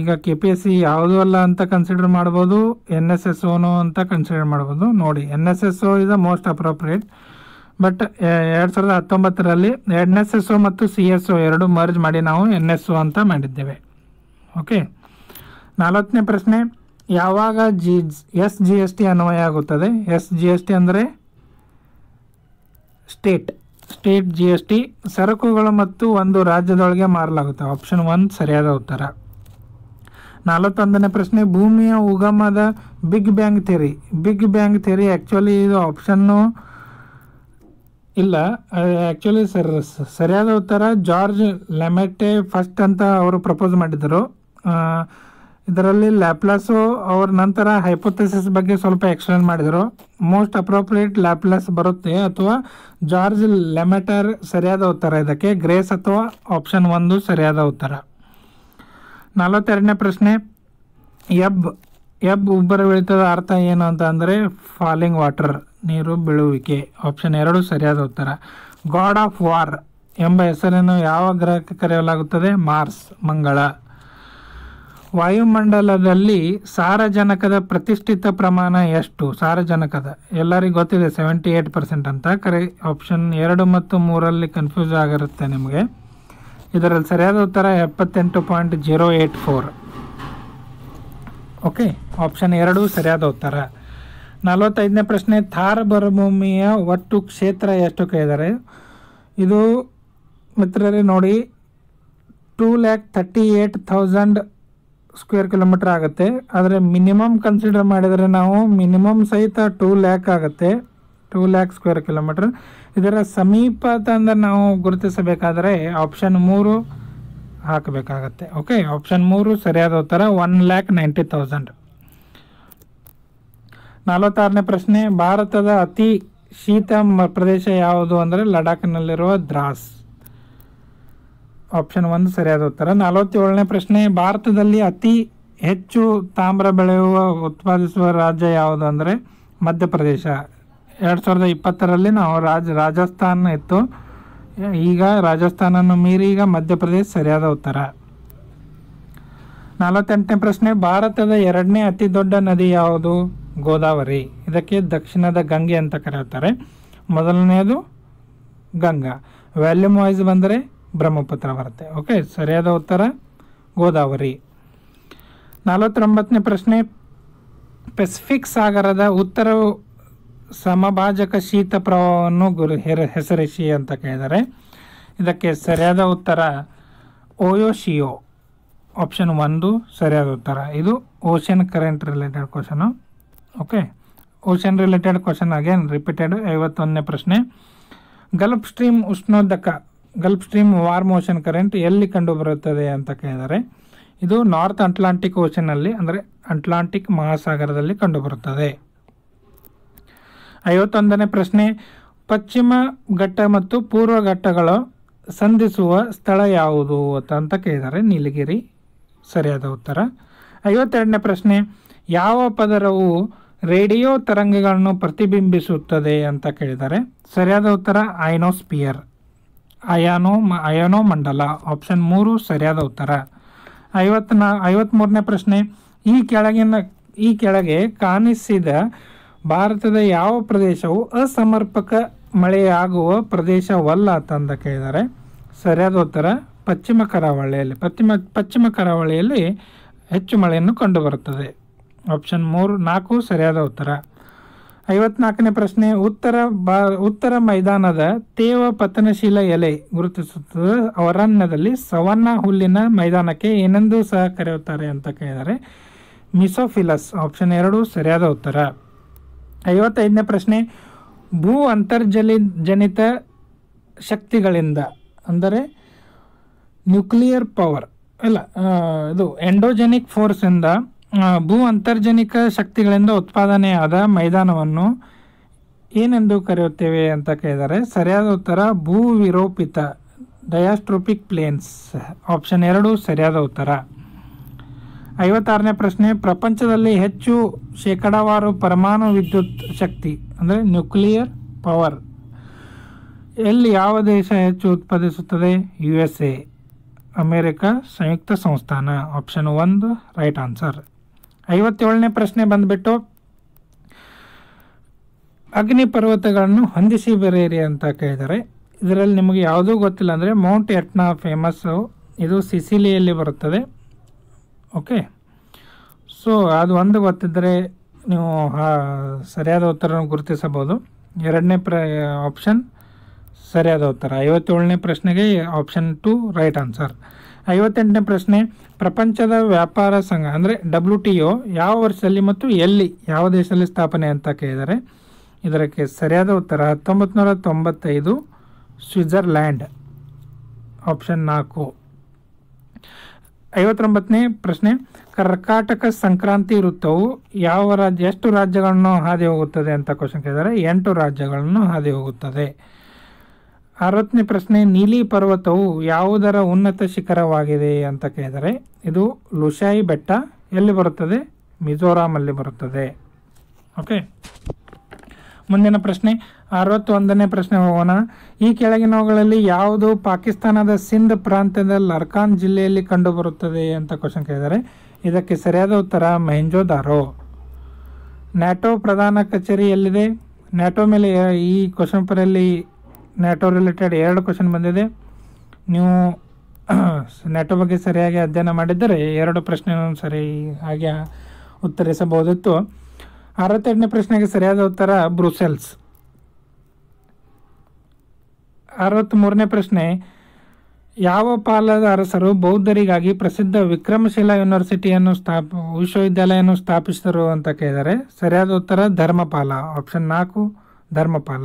ಈಗ KPSC ಯಾವುದೂ ಅಲ್ಲ ಅಂತ ಕನ್ಸಿಡರ್ ಮಾಡ್ಬೋದು, NSSOನು ಅಂತ ಕನ್ಸಿಡರ್ ಮಾಡ್ಬೋದು. ನೋಡಿ NSSO is the most appropriate, but 2019ರಲ್ಲಿ NSSO ಮತ್ತು CSO ಎರಡು ಮರ್ಜ್ ಮಾಡಿ ನಾವು NSO ಅಂತ ಮಾಡಿದ್ದೇವೆ. ಓಕೆ. 40ನೇ ಪ್ರಶ್ನೆ, ಯಾವಾಗ SGST ಅನ್ವಯ ಆಗುತ್ತದೆ? SGST ಅಂದರೆ ಸ್ಟೇಟ್ GST ಸರಕುಗಳು ಮತ್ತು ಒಂದು ರಾಜ್ಯದೊಳಗೆ ಮಾರಲಾಗುತ್ತೆ, ಆಪ್ಷನ್ 1 ಸರಿಯಾದ ಉತ್ತರ. 41ನೇ ಪ್ರಶ್ನೆ, ಭೂಮಿಯ ಉಗಮದ ಬಿಗ್ ಬ್ಯಾಂಗ್ ಥಿಯರಿ ಆ್ಯಕ್ಚುಲಿ ಇದು ಆಪ್ಷನ್ನು ಇಲ್ಲ, ಆ್ಯಕ್ಚುಲಿ ಸರಿಯಾದ ಉತ್ತರ ಜಾರ್ಜ್ ಲ್ಯಾಮೆಟೆ ಫಸ್ಟ್ ಅಂತ ಅವರು ಪ್ರಪೋಸ್ ಮಾಡಿದ್ದರು. ಇದರಲ್ಲಿ ಲ್ಯಾಪ್ಲಾಸು ಅವ್ರ ನಂತರ ಹೈಪೋಥೆಸಿಸ್ ಬಗ್ಗೆ ಸ್ವಲ್ಪ ಎಕ್ಸ್ಪ್ಲೇನ್ ಮಾಡಿದರು. ಮೋಸ್ಟ್ ಅಪ್ರೋಪ್ರಿಯೇಟ್ ಲ್ಯಾಪ್ಲಾಸ್ ಬರುತ್ತೆ ಅಥವಾ ಜಾರ್ಜ್ ಲ್ಯಾಮೆಟರ್ ಸರಿಯಾದ ಉತ್ತರ ಇದಕ್ಕೆ, ಗ್ರೇಸ್ ಅಥವಾ ಆಪ್ಷನ್ 1 ಸರಿಯಾದ ಉತ್ತರ. 42ನೇ ಪ್ರಶ್ನೆ, ಎಬ್ ಉಬ್ಬರವಿಳಿತದ ಅರ್ಥ ಏನು ಅಂತ ಅಂದರೆ ಫಾಲಿಂಗ್ ವಾಟರ್ ನೀರು ಬೀಳುವಿಕೆ, ಆಪ್ಷನ್ 2 ಸರಿಯಾದ ಉತ್ತರ. ಗಾಡ್ ಆಫ್ ವಾರ್ ಎಂಬ ಹೆಸರನ್ನು ಯಾವ ಗ್ರಹಕ್ಕೆ ಕರೆಯಲಾಗುತ್ತದೆ? ಮಾರ್ಸ್, ಮಂಗಳ. ವಾಯುಮಂಡಲದಲ್ಲಿ ಸಾರಜನಕದ ಪ್ರತಿಷ್ಠಿತ ಪ್ರಮಾಣ ಎಷ್ಟು? ಸಾರಜನಕದ ಎಲ್ಲರಿಗೂ ಗೊತ್ತಿದೆ 78% ಅಂತ, ಕರೆ ಆಪ್ಷನ್ 2 ಮತ್ತು 3ರಲ್ಲಿ ಕನ್ಫ್ಯೂಸ್ ಆಗಿರುತ್ತೆ ನಿಮಗೆ. ಇದರಲ್ಲಿ ಸರಿಯಾದ ಉತ್ತರ 78.084. ಓಕೆ, ಆಪ್ಷನ್ 2 ಸರಿಯಾದ ಉತ್ತರ. 45ನೇ ಪ್ರಶ್ನೆ, ಥಾರ್ ಮರುಭೂಮಿಯ ಒಟ್ಟು ಕ್ಷೇತ್ರ ಎಷ್ಟು ಕೇಳಿದ್ದಾರೆ? ಇದು ಮಿತ್ರರೇ ನೋಡಿ 2,38,000 ಸ್ಕ್ವೇರ್ ಕಿಲೋಮೀಟರ್ ಆಗುತ್ತೆ. ಆದರೆ ಮಿನಿಮಮ್ ಕನ್ಸಿಡರ್ ಮಾಡಿದರೆ ನಾವು ಮಿನಿಮಮ್ ಸಹಿತ 2 ಲ್ಯಾಕ್ ಆಗುತ್ತೆ, 2 ಲ್ಯಾಕ್ ಸ್ಕ್ವೇರ್ ಕಿಲೋಮೀಟರ್. ಇದರ ಸಮೀಪ ತಂದರೆ ನಾವು ಗುರುತಿಸಬೇಕಾದರೆ ಆಪ್ಷನ್ 3 ಹಾಕಬೇಕಾಗತ್ತೆ. ಓಕೆ, ಆಪ್ಷನ್ 3 ಸರಿಯಾದ ಉತ್ತರ 1,90,000. 46ನೇ ಪ್ರಶ್ನೆ, ಭಾರತದ ಅತಿ ಶೀತ ಪ್ರದೇಶ ಯಾವುದು ಅಂದರೆ ಲಡಾಖ್ನಲ್ಲಿರುವ ದ್ರಾಸ್, ಆಪ್ಷನ್ 1 ಸರಿಯಾದ ಉತ್ತರ. 47ನೇ ಪ್ರಶ್ನೆ, ಭಾರತದಲ್ಲಿ ಅತಿ ಹೆಚ್ಚು ತಾಮ್ರ ಉತ್ಪಾದಿಸುವ ರಾಜ್ಯ ಯಾವುದು ಅಂದರೆ ಮಧ್ಯಪ್ರದೇಶ. 2020ರಲ್ಲಿ ನಾವು ರಾಜಸ್ಥಾನ ಇತ್ತು, ಈಗ ರಾಜಸ್ಥಾನನ್ನು ಮೀರಿ ಈಗ ಮಧ್ಯಪ್ರದೇಶ ಸರಿಯಾದ ಉತ್ತರ. 48ನೇ ಪ್ರಶ್ನೆ, ಭಾರತದ 2ನೇ ಅತಿ ದೊಡ್ಡ ನದಿ ಯಾವುದು? ಗೋದಾವರಿ, ಇದಕ್ಕೆ ದಕ್ಷಿಣದ ಗಂಗೆ ಅಂತ ಕರೆಯುತ್ತಾರೆ. ಮೊದಲನೆಯದು ಗಂಗಾ, ವ್ಯಾಲ್ಯೂಮ್ ವೈಸ್ ಬಂದರೆ ಬ್ರಹ್ಮಪುತ್ರ ಬರುತ್ತೆ. ಓಕೆ, ಸರಿಯಾದ ಉತ್ತರ ಗೋದಾವರಿ. 49ನೇ ಪ್ರಶ್ನೆ, ಪೆಸಿಫಿಕ್ ಸಾಗರದ ಉತ್ತರ ಸಮಭಾಜಕ ಶೀತ ಪ್ರವಾಹವನ್ನು ಹೆಸರಿಸಿ ಅಂತ ಕೇಳಿದರೆ ಇದಕ್ಕೆ ಸರಿಯಾದ ಉತ್ತರ ಓಯೋಶಿಯೋ ಆಪ್ಷನ್ 1 ಸರಿಯಾದ ಉತ್ತರ. ಇದು ocean current related question. Okay, ocean related question again repeated. 51ನೇ ಪ್ರಶ್ನೆ, ಗಲ್ಫ್ ಸ್ಟ್ರೀಮ್ ಉಷ್ಣೋದಕ, Gulf Stream warm ocean current ಎಲ್ಲಿ ಕಂಡುಬರುತ್ತದೆ ಅಂತ ಕೇಳಿದರೆ ಇದು ನಾರ್ತ್ ಅಟ್ಲಾಂಟಿಕ್ ಓಷನಲ್ಲಿ ಅಂದರೆ ಅಟ್ಲಾಂಟಿಕ್ ಮಹಾಸಾಗರದಲ್ಲಿ ಕಂಡುಬರುತ್ತದೆ. 51ನೇ ಪ್ರಶ್ನೆ, ಪಶ್ಚಿಮ ಘಟ್ಟ ಮತ್ತು ಪೂರ್ವ ಘಟ್ಟಗಳ ಸಂಧಿಸುವ ಸ್ಥಳ ಯಾವುದು ಅಂತ ಕೇಳಿದರೆ ನೀಲಗಿರಿ ಸರಿಯಾದ ಉತ್ತರ. 52ನೇ ಪ್ರಶ್ನೆ, ಯಾವ ಪದರವು ರೇಡಿಯೋ ತರಂಗಗಳನ್ನು ಪ್ರತಿಬಿಂಬಿಸುತ್ತದೆ ಅಂತ ಕೇಳಿದರೆ ಸರಿಯಾದ ಉತ್ತರ ಅಯಾನೋಸ್ಪಿಯರ್, ಅಯಾನೋ ಮಂಡಲ ಆಪ್ಷನ್ 3 ಸರಿಯಾದ ಉತ್ತರ. 53ನೇ ಪ್ರಶ್ನೆ, ಈ ಕೆಳಗೆ ಕಾಣಿಸಿದ ಭಾರತದ ಯಾವ ಪ್ರದೇಶವು ಅಸಮರ್ಪಕ ಮಳೆಯಾಗುವ ಪ್ರದೇಶವಲ್ಲ ಅಂತ ಕೇಳಿದರೆ ಸರಿಯಾದ ಉತ್ತರ ಪಶ್ಚಿಮ ಕರಾವಳಿಯಲ್ಲಿ, ಪಶ್ಚಿಮ ಕರಾವಳಿಯಲ್ಲಿ ಹೆಚ್ಚು ಮಳೆಯನ್ನು ಕಂಡುಬರುತ್ತದೆ ಆಪ್ಷನ್ 4 ಸರಿಯಾದ ಉತ್ತರ. 54ನೇ ಪ್ರಶ್ನೆ, ಉತ್ತರ ಮೈದಾನದ ತೇವ ಪತನಶೀಲ ಎಲೆ ಗುರುತಿಸುತ್ತದೆ ಅವರಣ್ಯದಲ್ಲಿ ಸವನ್ನ ಹುಲ್ಲಿನ ಮೈದಾನಕ್ಕೆ ಏನೆಂದು ಸಹ ಕರೆಯುತ್ತಾರೆ ಅಂತ ಕೇಳಿದರೆ ಮಿಸೋಫಿಲಸ್ ಆಪ್ಷನ್ 2 ಸರಿಯಾದ ಉತ್ತರ. 55ನೇ ಪ್ರಶ್ನೆ, ಭೂ ಅಂತರ್ಜನಿತ ಶಕ್ತಿಗಳಿಂದ ಅಂದರೆ ನ್ಯೂಕ್ಲಿಯರ್ ಪವರ್ ಅಲ್ಲ ಇದು ಎಂಡೋಜೆನಿಕ್ ಫೋರ್ಸಿಂದ ಭೂ ಅಂತರ್ಜನಿಕ ಶಕ್ತಿಗಳಿಂದ ಉತ್ಪಾದನೆಯಾದ ಮೈದಾನವನ್ನು ಏನೆಂದು ಕರೆಯುತ್ತೇವೆ ಅಂತ ಕೇಳಿದರೆ ಸರಿಯಾದ ಉತ್ತರ ಭೂ ವಿರೋಪಿತ ಡಯಾಸ್ಟ್ರೋಪಿಕ್ ಪ್ಲೇನ್ಸ್ ಆಪ್ಷನ್ 2 ಸರಿಯಾದ ಉತ್ತರ. 56ನೇ ಪ್ರಶ್ನೆ, ಪ್ರಪಂಚದಲ್ಲಿ ಹೆಚ್ಚು ಶೇಕಡಾವಾರು ಪರಮಾಣು ವಿದ್ಯುತ್ ಶಕ್ತಿ ಅಂದರೆ ನ್ಯೂಕ್ಲಿಯರ್ ಪವರ್ ಎಲ್ಲಿ ಯಾವ ದೇಶ ಹೆಚ್ಚು ಉತ್ಪಾದಿಸುತ್ತದೆ? USA ಅಮೇರಿಕಾ ಸಂಯುಕ್ತ ಸಂಸ್ಥಾನ ಆಪ್ಷನ್ 1 ರೈಟ್ ಆನ್ಸರ್. 57ನೇ ಪ್ರಶ್ನೆ ಬಂದುಬಿಟ್ಟು ಅಗ್ನಿ ಪರ್ವತಗಳನ್ನು ಹೊಂದಿಸಿ ಬರೆಯಿರಿ ಅಂತ ಕೇಳಿದರೆ ಇದರಲ್ಲಿ ನಿಮಗೆ ಯಾವುದೂ ಗೊತ್ತಿಲ್ಲ ಅಂದರೆ ಮೌಂಟ್ ಎಟ್ನಾ ಫೇಮಸ್ಸು, ಇದು ಸಿಸಿಲಿಯಲ್ಲಿ ಬರುತ್ತದೆ. ಓಕೆ, ಸೊ ಅದು ಒಂದು ಗೊತ್ತಿದ್ದರೆ ನೀವು ಸರಿಯಾದ ಉತ್ತರವನ್ನು ಗುರುತಿಸಬಹುದು. ಎರಡನೇ ಆಪ್ಷನ್ ಸರಿಯಾದ ಉತ್ತರ. 57ನೇ ಪ್ರಶ್ನೆಗೆ ಆಪ್ಷನ್ 2 ರೈಟ್ ಆನ್ಸರ್. 58ನೇ ಪ್ರಶ್ನೆ, ಪ್ರಪಂಚದ ವ್ಯಾಪಾರ ಸಂಘ ಅಂದರೆ WTO ಯಾವ ವರ್ಷದಲ್ಲಿ ಮತ್ತು ಎಲ್ಲಿ ಯಾವ ದೇಶದಲ್ಲಿ ಸ್ಥಾಪನೆ ಅಂತ ಕೇಳಿದರೆ ಇದಕ್ಕೆ ಸರಿಯಾದ ಉತ್ತರ 1995 ಸ್ವಿಟ್ಜರ್ಲ್ಯಾಂಡ್ ಆಪ್ಷನ್ 4. 59ನೇ ಪ್ರಶ್ನೆ, ಕರ್ನಾಟಕ ಸಂಕ್ರಾಂತಿ ವೃತ್ತವು ಎಷ್ಟು ರಾಜ್ಯಗಳನ್ನು ಹಾದಿ ಹೋಗುತ್ತದೆ ಅಂತ ಕ್ವಶನ್ ಕೇಳಿದರೆ 8 ರಾಜ್ಯಗಳನ್ನು ಹಾದಿ ಹೋಗುತ್ತದೆ. 60ನೇ ಪ್ರಶ್ನೆ, ನೀಲಿ ಪರ್ವತವು ಯಾವುದರ ಉನ್ನತ ಶಿಖರವಾಗಿದೆ ಅಂತ ಕೇಳಿದರೆ ಇದು ಲುಶಾಯಿ ಬೆಟ್ಟ, ಎಲ್ಲಿ ಬರುತ್ತದೆ? ಮಿಜೋರಾಮಲ್ಲಿ ಬರುತ್ತದೆ. ಓಕೆ, ಮುಂದಿನ ಪ್ರಶ್ನೆ 61ನೇ ಪ್ರಶ್ನೆ ಹೋಗೋಣ. ಈ ಕೆಳಗಿನವುಗಳಲ್ಲಿ ಯಾವುದು ಪಾಕಿಸ್ತಾನದ ಸಿಂಧ್ ಪ್ರಾಂತ್ಯದ ಲರ್ಕಾನ್ ಜಿಲ್ಲೆಯಲ್ಲಿ ಕಂಡುಬರುತ್ತದೆ ಅಂತ ಕ್ವಶನ್ ಕೇಳಿದರೆ ಇದಕ್ಕೆ ಸರಿಯಾದ ಉತ್ತರ ಮೆಹೆಂಜೋದಾರೋ. ನ್ಯಾಟೋ ಪ್ರಧಾನ ಕಚೇರಿ ಎಲ್ಲಿದೆ? ನ್ಯಾಟೋ ಮೇಲೆ ಈ ಕ್ವಶನ್ ಪೇಪರಲ್ಲಿ ನ್ಯಾಟೋ ರಿಲೇಟೆಡ್ 2 ಕ್ವಶನ್ ಬಂದಿದೆ. ನೀವು ನ್ಯಾಟೋ ಬಗ್ಗೆ ಸರಿಯಾಗಿ ಅಧ್ಯಯನ ಮಾಡಿದ್ದರೆ 2 ಪ್ರಶ್ನೆಗಳನ್ನು ಸರಿಯಾಗಿ ಉತ್ತರಿಸಬಹುದಿತ್ತು. 62ನೇ ಪ್ರಶ್ನೆಗೆ ಸರಿಯಾದ ಉತ್ತರ ಬ್ರುಸೆಲ್ಸ್. 63ನೇ ಪ್ರಶ್ನೆ, ಯಾವ ಪಾಲದ ಅರಸರು ಬೌದ್ಧರಿಗಾಗಿ ಪ್ರಸಿದ್ಧ ವಿಕ್ರಮಶಿಲಾ ಯೂನಿವರ್ಸಿಟಿಯನ್ನು ವಿಶ್ವವಿದ್ಯಾಲಯವನ್ನು ಸ್ಥಾಪಿಸಿದರು ಅಂತ ಕೇಳಿದರೆ ಸರಿಯಾದ ಉತ್ತರ ಧರ್ಮಪಾಲ ಆಪ್ಷನ್ 4 ಧರ್ಮಪಾಲ.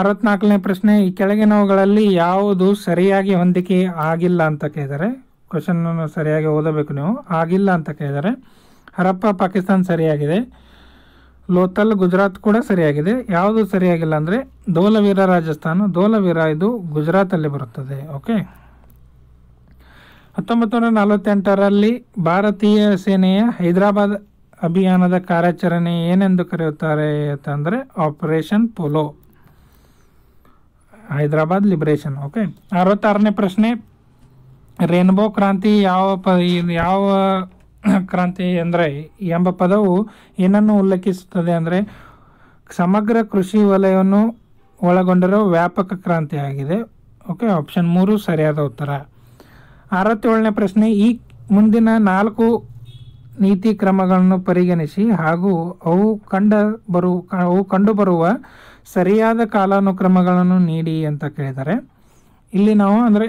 64ನೇ ಪ್ರಶ್ನೆ, ಈ ಕೆಳಗಿನವುಗಳಲ್ಲಿ ಯಾವುದು ಸರಿಯಾಗಿ ಹೊಂದಿಕೆ ಆಗಿಲ್ಲ ಅಂತ ಕೇಳಿದರೆ ಕ್ವಶನನ್ನು ಸರಿಯಾಗಿ ಓದಬೇಕು ನೀವು. ಆಗಿಲ್ಲ ಅಂತ ಕೇಳಿದರೆ ಹರಪ್ಪ ಪಾಕಿಸ್ತಾನ ಸರಿಯಾಗಿದೆ, ಲೋಥಲ್ ಗುಜರಾತ್ ಕೂಡ ಸರಿಯಾಗಿದೆ. ಯಾವುದು ಸರಿಯಾಗಿಲ್ಲ ಅಂದರೆ ಧೋಲವೀರ ರಾಜಸ್ಥಾನ, ಧೋಲವೀರ ಇದು ಗುಜರಾತಲ್ಲಿ ಬರುತ್ತದೆ. ಓಕೆ, 1948ರಲ್ಲಿ ಭಾರತೀಯ ಸೇನೆಯ ಹೈದರಾಬಾದ್ ಅಭಿಯಾನದ ಕಾರ್ಯಾಚರಣೆ ಏನೆಂದು ಕರೆಯುತ್ತಾರೆ ಅಂತಂದರೆ operation Polo, Hyderabad liberation. Okay, 66ನೇ ಪ್ರಶ್ನೆ, ರೇನ್ಬೋ ಕ್ರಾಂತಿ ಯಾವ ಕ್ರಾಂತಿ ಅಂದರೆ ಎಂಬ ಪದವು ಏನನ್ನು ಉಲ್ಲೇಖಿಸುತ್ತದೆ ಅಂದರೆ ಸಮಗ್ರ ಕೃಷಿ ವಲಯವನ್ನು ಒಳಗೊಂಡಿರೋ ವ್ಯಾಪಕ ಕ್ರಾಂತಿ ಆಗಿದೆ. ಓಕೆ, ಆಪ್ಷನ್ 3 ಸರಿಯಾದ ಉತ್ತರ. 67ನೇ ಪ್ರಶ್ನೆ, ಈ ಮುಂದಿನ 4 ನೀತಿ ಕ್ರಮಗಳನ್ನು ಪರಿಗಣಿಸಿ ಹಾಗೂ ಅವು ಕಂಡುಬರುವ ಸರಿಯಾದ ಕಾಲಾನುಕ್ರಮಗಳನ್ನು ನೀಡಿ ಅಂತ ಕೇಳಿದ್ದಾರೆ. ಇಲ್ಲಿ ನಾವು ಅಂದರೆ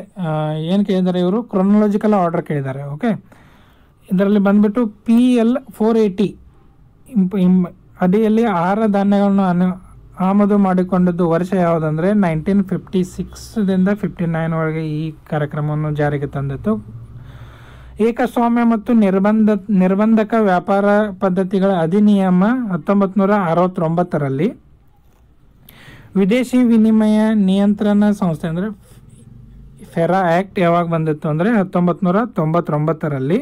ಏನು ಕೇಳಿದ್ದಾರೆ ಇವರು, ಕ್ರೊನಾಲಜಿಕಲ್ ಆರ್ಡರ್ ಕೇಳಿದ್ದಾರೆ. ಓಕೆ, ಇದರಲ್ಲಿ ಬಂದುಬಿಟ್ಟು PL 480 ಅಡಿಯಲ್ಲಿ ಆಹಾರ ಧಾನ್ಯಗಳನ್ನು ಆಮದು ಮಾಡಿಕೊಂಡದ್ದು ವರ್ಷ ಯಾವುದಂದರೆ 1956 ದಿಂದ 59 ಈ ಕಾರ್ಯಕ್ರಮವನ್ನು ಜಾರಿಗೆ ತಂದಿತ್ತು. ಏಕಸ್ವಾಮ್ಯ ಮತ್ತು ನಿರ್ಬಂಧಕ ವ್ಯಾಪಾರ ಪದ್ಧತಿಗಳ ಅಧಿನಿಯಮ 1969ರಲ್ಲಿ ವಿದೇಶಿ ವಿನಿಮಯ ನಿಯಂತ್ರಣ ಸಂಸ್ಥೆ ಅಂದರೆ ಫೆರಾ ಆ್ಯಕ್ಟ್ ಯಾವಾಗ ಬಂದಿತ್ತು ಅಂದರೆ 1999ರಲ್ಲಿ.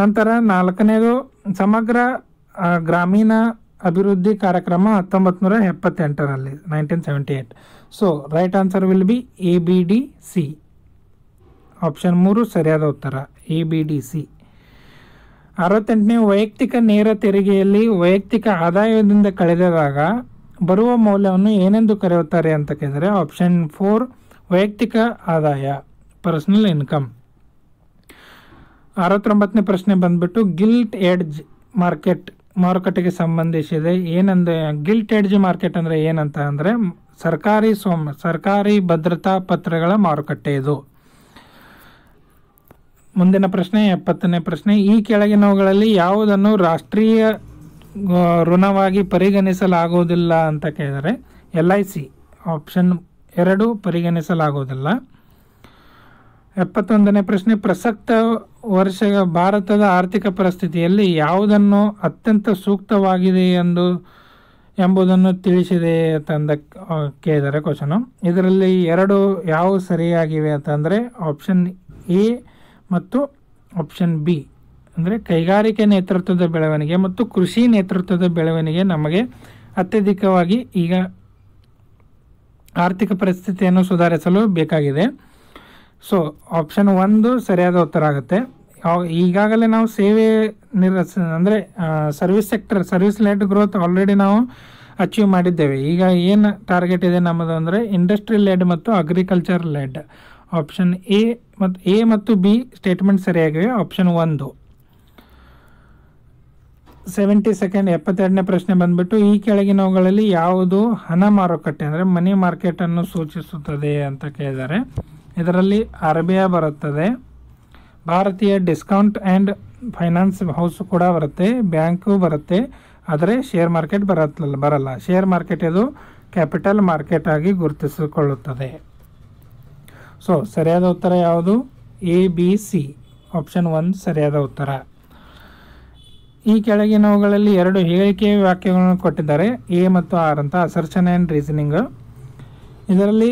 ನಂತರ ನಾಲ್ಕನೇದು ಸಮಗ್ರ ಗ್ರಾಮೀಣ ಅಭಿವೃದ್ಧಿ ಕಾರ್ಯಕ್ರಮ 1978ರಲ್ಲಿ 1978. So right answer will be ABDC. Option 3 ಸರಿಯಾದ ಉತ್ತರ ABDC. 68ನೇ ವೈಯಕ್ತಿಕ ನೇರ ತೆರಿಗೆಯಲ್ಲಿ ವೈಯಕ್ತಿಕ ಆದಾಯದಿಂದ ಕಳೆದಾಗ ಬರುವ ಮೌಲ್ಯವನ್ನು ಏನೆಂದು ಕರೆಯುತ್ತಾರೆ ಅಂತ ಕೇಳಿದರೆ ಆಪ್ಷನ್ 4 ವೈಯಕ್ತಿಕ ಆದಾಯ, ಪರ್ಸನಲ್ ಇನ್ಕಮ್. 69ನೇ ಪ್ರಶ್ನೆ ಬಂದ್ಬಿಟ್ಟು ಗಿಲ್ಟ್ ಎಡ್ಜ್ ಮಾರ್ಕೆಟ್ ಮಾರುಕಟ್ಟೆಗೆ ಸಂಬಂಧಿಸಿದೆ. ಏನಂದ್ರೆ ಗಿಲ್ಟ್ ಎಡ್ಜ್ ಮಾರ್ಕೆಟ್ ಅಂದರೆ ಏನಂತ ಅಂದರೆ ಸರ್ಕಾರಿ ಭದ್ರತಾ ಪತ್ರಗಳ ಮಾರುಕಟ್ಟೆ ಇದು. ಮುಂದಿನ ಪ್ರಶ್ನೆ 70ನೇ ಪ್ರಶ್ನೆ, ಈ ಕೆಳಗಿನವುಗಳಲ್ಲಿ ಯಾವುದನ್ನು ರಾಷ್ಟ್ರೀಯ ಋಣವಾಗಿ ಪರಿಗಣಿಸಲಾಗುವುದಿಲ್ಲ ಅಂತ ಕೇಳಿದರೆ LIC ಆಪ್ಷನ್ 2 ಪರಿಗಣಿಸಲಾಗುವುದಿಲ್ಲ. 71ನೇ ಪ್ರಶ್ನೆ, ಪ್ರಸಕ್ತ ವರ್ಷದ ಭಾರತದ ಆರ್ಥಿಕ ಪರಿಸ್ಥಿತಿಯಲ್ಲಿ ಯಾವುದನ್ನು ಅತ್ಯಂತ ಸೂಕ್ತವಾಗಿದೆ ಎಂಬುದನ್ನು ತಿಳಿಸಿದೆ ತಂದ ಕೇಳಿದರೆ ಕ್ವಶನು. ಇದರಲ್ಲಿ 2 ಯಾವು ಸರಿಯಾಗಿವೆ ಅಂತಂದರೆ ಆಪ್ಷನ್ A ಮತ್ತು ಆಪ್ಷನ್ B ಅಂದರೆ ಕೈಗಾರಿಕೆ ನೇತೃತ್ವದ ಬೆಳವಣಿಗೆ ಮತ್ತು ಕೃಷಿ ನೇತೃತ್ವದ ಬೆಳವಣಿಗೆ ನಮಗೆ ಅತ್ಯಧಿಕವಾಗಿ ಈಗ ಆರ್ಥಿಕ ಪರಿಸ್ಥಿತಿಯನ್ನು ಸುಧಾರಿಸಲು ಬೇಕಾಗಿದೆ. ಸೊ ಆಪ್ಷನ್ 1 ಸರಿಯಾದ ಉತ್ತರ ಆಗುತ್ತೆ. ಈಗಾಗಲೇ ನಾವು ಅಂದರೆ ಸರ್ವಿಸ್ ಲೇಟ್ ಗ್ರೋತ್ ಆಲ್ರೆಡಿ ನಾವು ಅಚೀವ್ ಮಾಡಿದ್ದೇವೆ. ಈಗ ಏನು ಟಾರ್ಗೆಟ್ ಇದೆ ನಮ್ಮದು ಅಂದರೆ ಇಂಡಸ್ಟ್ರಿ ಲೇಡ್ ಮತ್ತು ಅಗ್ರಿಕಲ್ಚರ್ ಲೇಡ್. ಆಪ್ಷನ್ A ಮತ್ತು B ಸ್ಟೇಟ್ಮೆಂಟ್ ಸರಿಯಾಗಿವೆ, ಆಪ್ಷನ್ 1. 72ನೇ ಪ್ರಶ್ನೆ ಬಂದ್ಬಿಟ್ಟು ಈ ಕೆಳಗಿನವುಗಳಲ್ಲಿ ಯಾವುದು ಹಣ ಮಾರುಕಟ್ಟೆ ಅಂದರೆ ಮನಿ ಮಾರ್ಕೆಟನ್ನು ಸೂಚಿಸುತ್ತದೆ ಅಂತ ಕೇಳಿದ್ದಾರೆ. ಇದರಲ್ಲಿ RBI ಬರುತ್ತದೆ, ಭಾರತೀಯ ಡಿಸ್ಕೌಂಟ್ ಆ್ಯಂಡ್ ಫೈನಾನ್ಸ್ ಹೌಸ್ ಕೂಡ ಬರುತ್ತೆ, ಬ್ಯಾಂಕು ಬರುತ್ತೆ, ಆದರೆ ಶೇರ್ ಮಾರ್ಕೆಟ್ ಬರಲ್ಲ. ಶೇರ್ ಮಾರ್ಕೆಟ್ ಇದು ಕ್ಯಾಪಿಟಲ್ ಮಾರ್ಕೆಟ್ ಆಗಿ ಗುರುತಿಸಿಕೊಳ್ಳುತ್ತದೆ. ಸೊ ಸರಿಯಾದ ಉತ್ತರ ಯಾವುದು ABC ಆಪ್ಷನ್ 1 ಸರಿಯಾದ ಉತ್ತರ. ಈ ಕೆಳಗಿನವುಗಳಲ್ಲಿ 2 ಹೇಳಿಕೆ ವಾಕ್ಯಗಳನ್ನು ಕೊಟ್ಟಿದ್ದಾರೆ A ಮತ್ತು R ಅಂತ, ಅಸರ್ಷನ್ ಆ್ಯಂಡ್ ರೀಸನಿಂಗ್. ಇದರಲ್ಲಿ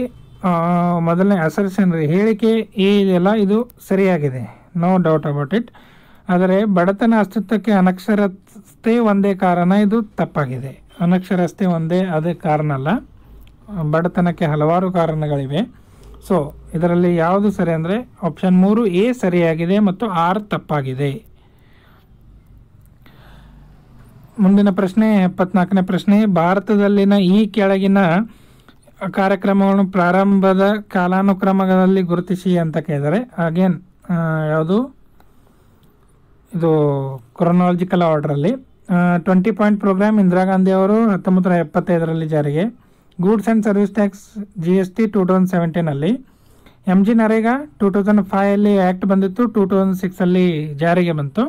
ಮೊದಲನೇ ಅಸರ್ಷನ್ ಹೇಳಿಕೆ A ಇದೆಯಲ್ಲ ಇದು ಸರಿಯಾಗಿದೆ, ನೋ ಡೌಟ್ ಅಬೌಟ್ ಇಟ್. ಆದರೆ ಬಡತನ ಅಸ್ತಿತ್ವಕ್ಕೆ ಅನಕ್ಷರತೆ ಒಂದೇ ಕಾರಣ, ಇದು ತಪ್ಪಾಗಿದೆ. ಅನಕ್ಷರತೆ ಒಂದೇ ಅದೇ ಕಾರಣ ಅಲ್ಲ, ಬಡತನಕ್ಕೆ ಹಲವಾರು ಕಾರಣಗಳಿವೆ. ಸೊ ಇದರಲ್ಲಿ ಯಾವುದು ಸರಿ ಅಂದರೆ ಆಪ್ಷನ್ 3 A ಸರಿಯಾಗಿದೆ ಮತ್ತು R ತಪ್ಪಾಗಿದೆ. ಮುಂದಿನ ಪ್ರಶ್ನೆ 74ನೇ ಪ್ರಶ್ನೆ, ಭಾರತದಲ್ಲಿನ ಈ ಕೆಳಗಿನ ಕಾರ್ಯಕ್ರಮಗಳನ್ನು ಪ್ರಾರಂಭದ ಕಾಲಾನುಕ್ರಮಗಳಲ್ಲಿ ಗುರುತಿಸಿ ಅಂತ ಕೇಳಿದರೆ ಅಗೇನ್ ಯಾವುದು ಇದು ಕ್ರೊನಾಲಜಿಕಲ್ ಆರ್ಡ್ರಲ್ಲಿ 20 Point Program ಇಂದಿರಾ ಗಾಂಧಿ ಅವರು 1975ರಲ್ಲಿ ಜಾರಿಗೆ, goods and service tax GST 2017ನಲ್ಲಿ, MG ನರೇಗಾ 2005ರಲ್ಲಿ ಆ್ಯಕ್ಟ್ ಬಂದಿತ್ತು, 2006ರಲ್ಲಿ ಜಾರಿಗೆ ಬಂತು,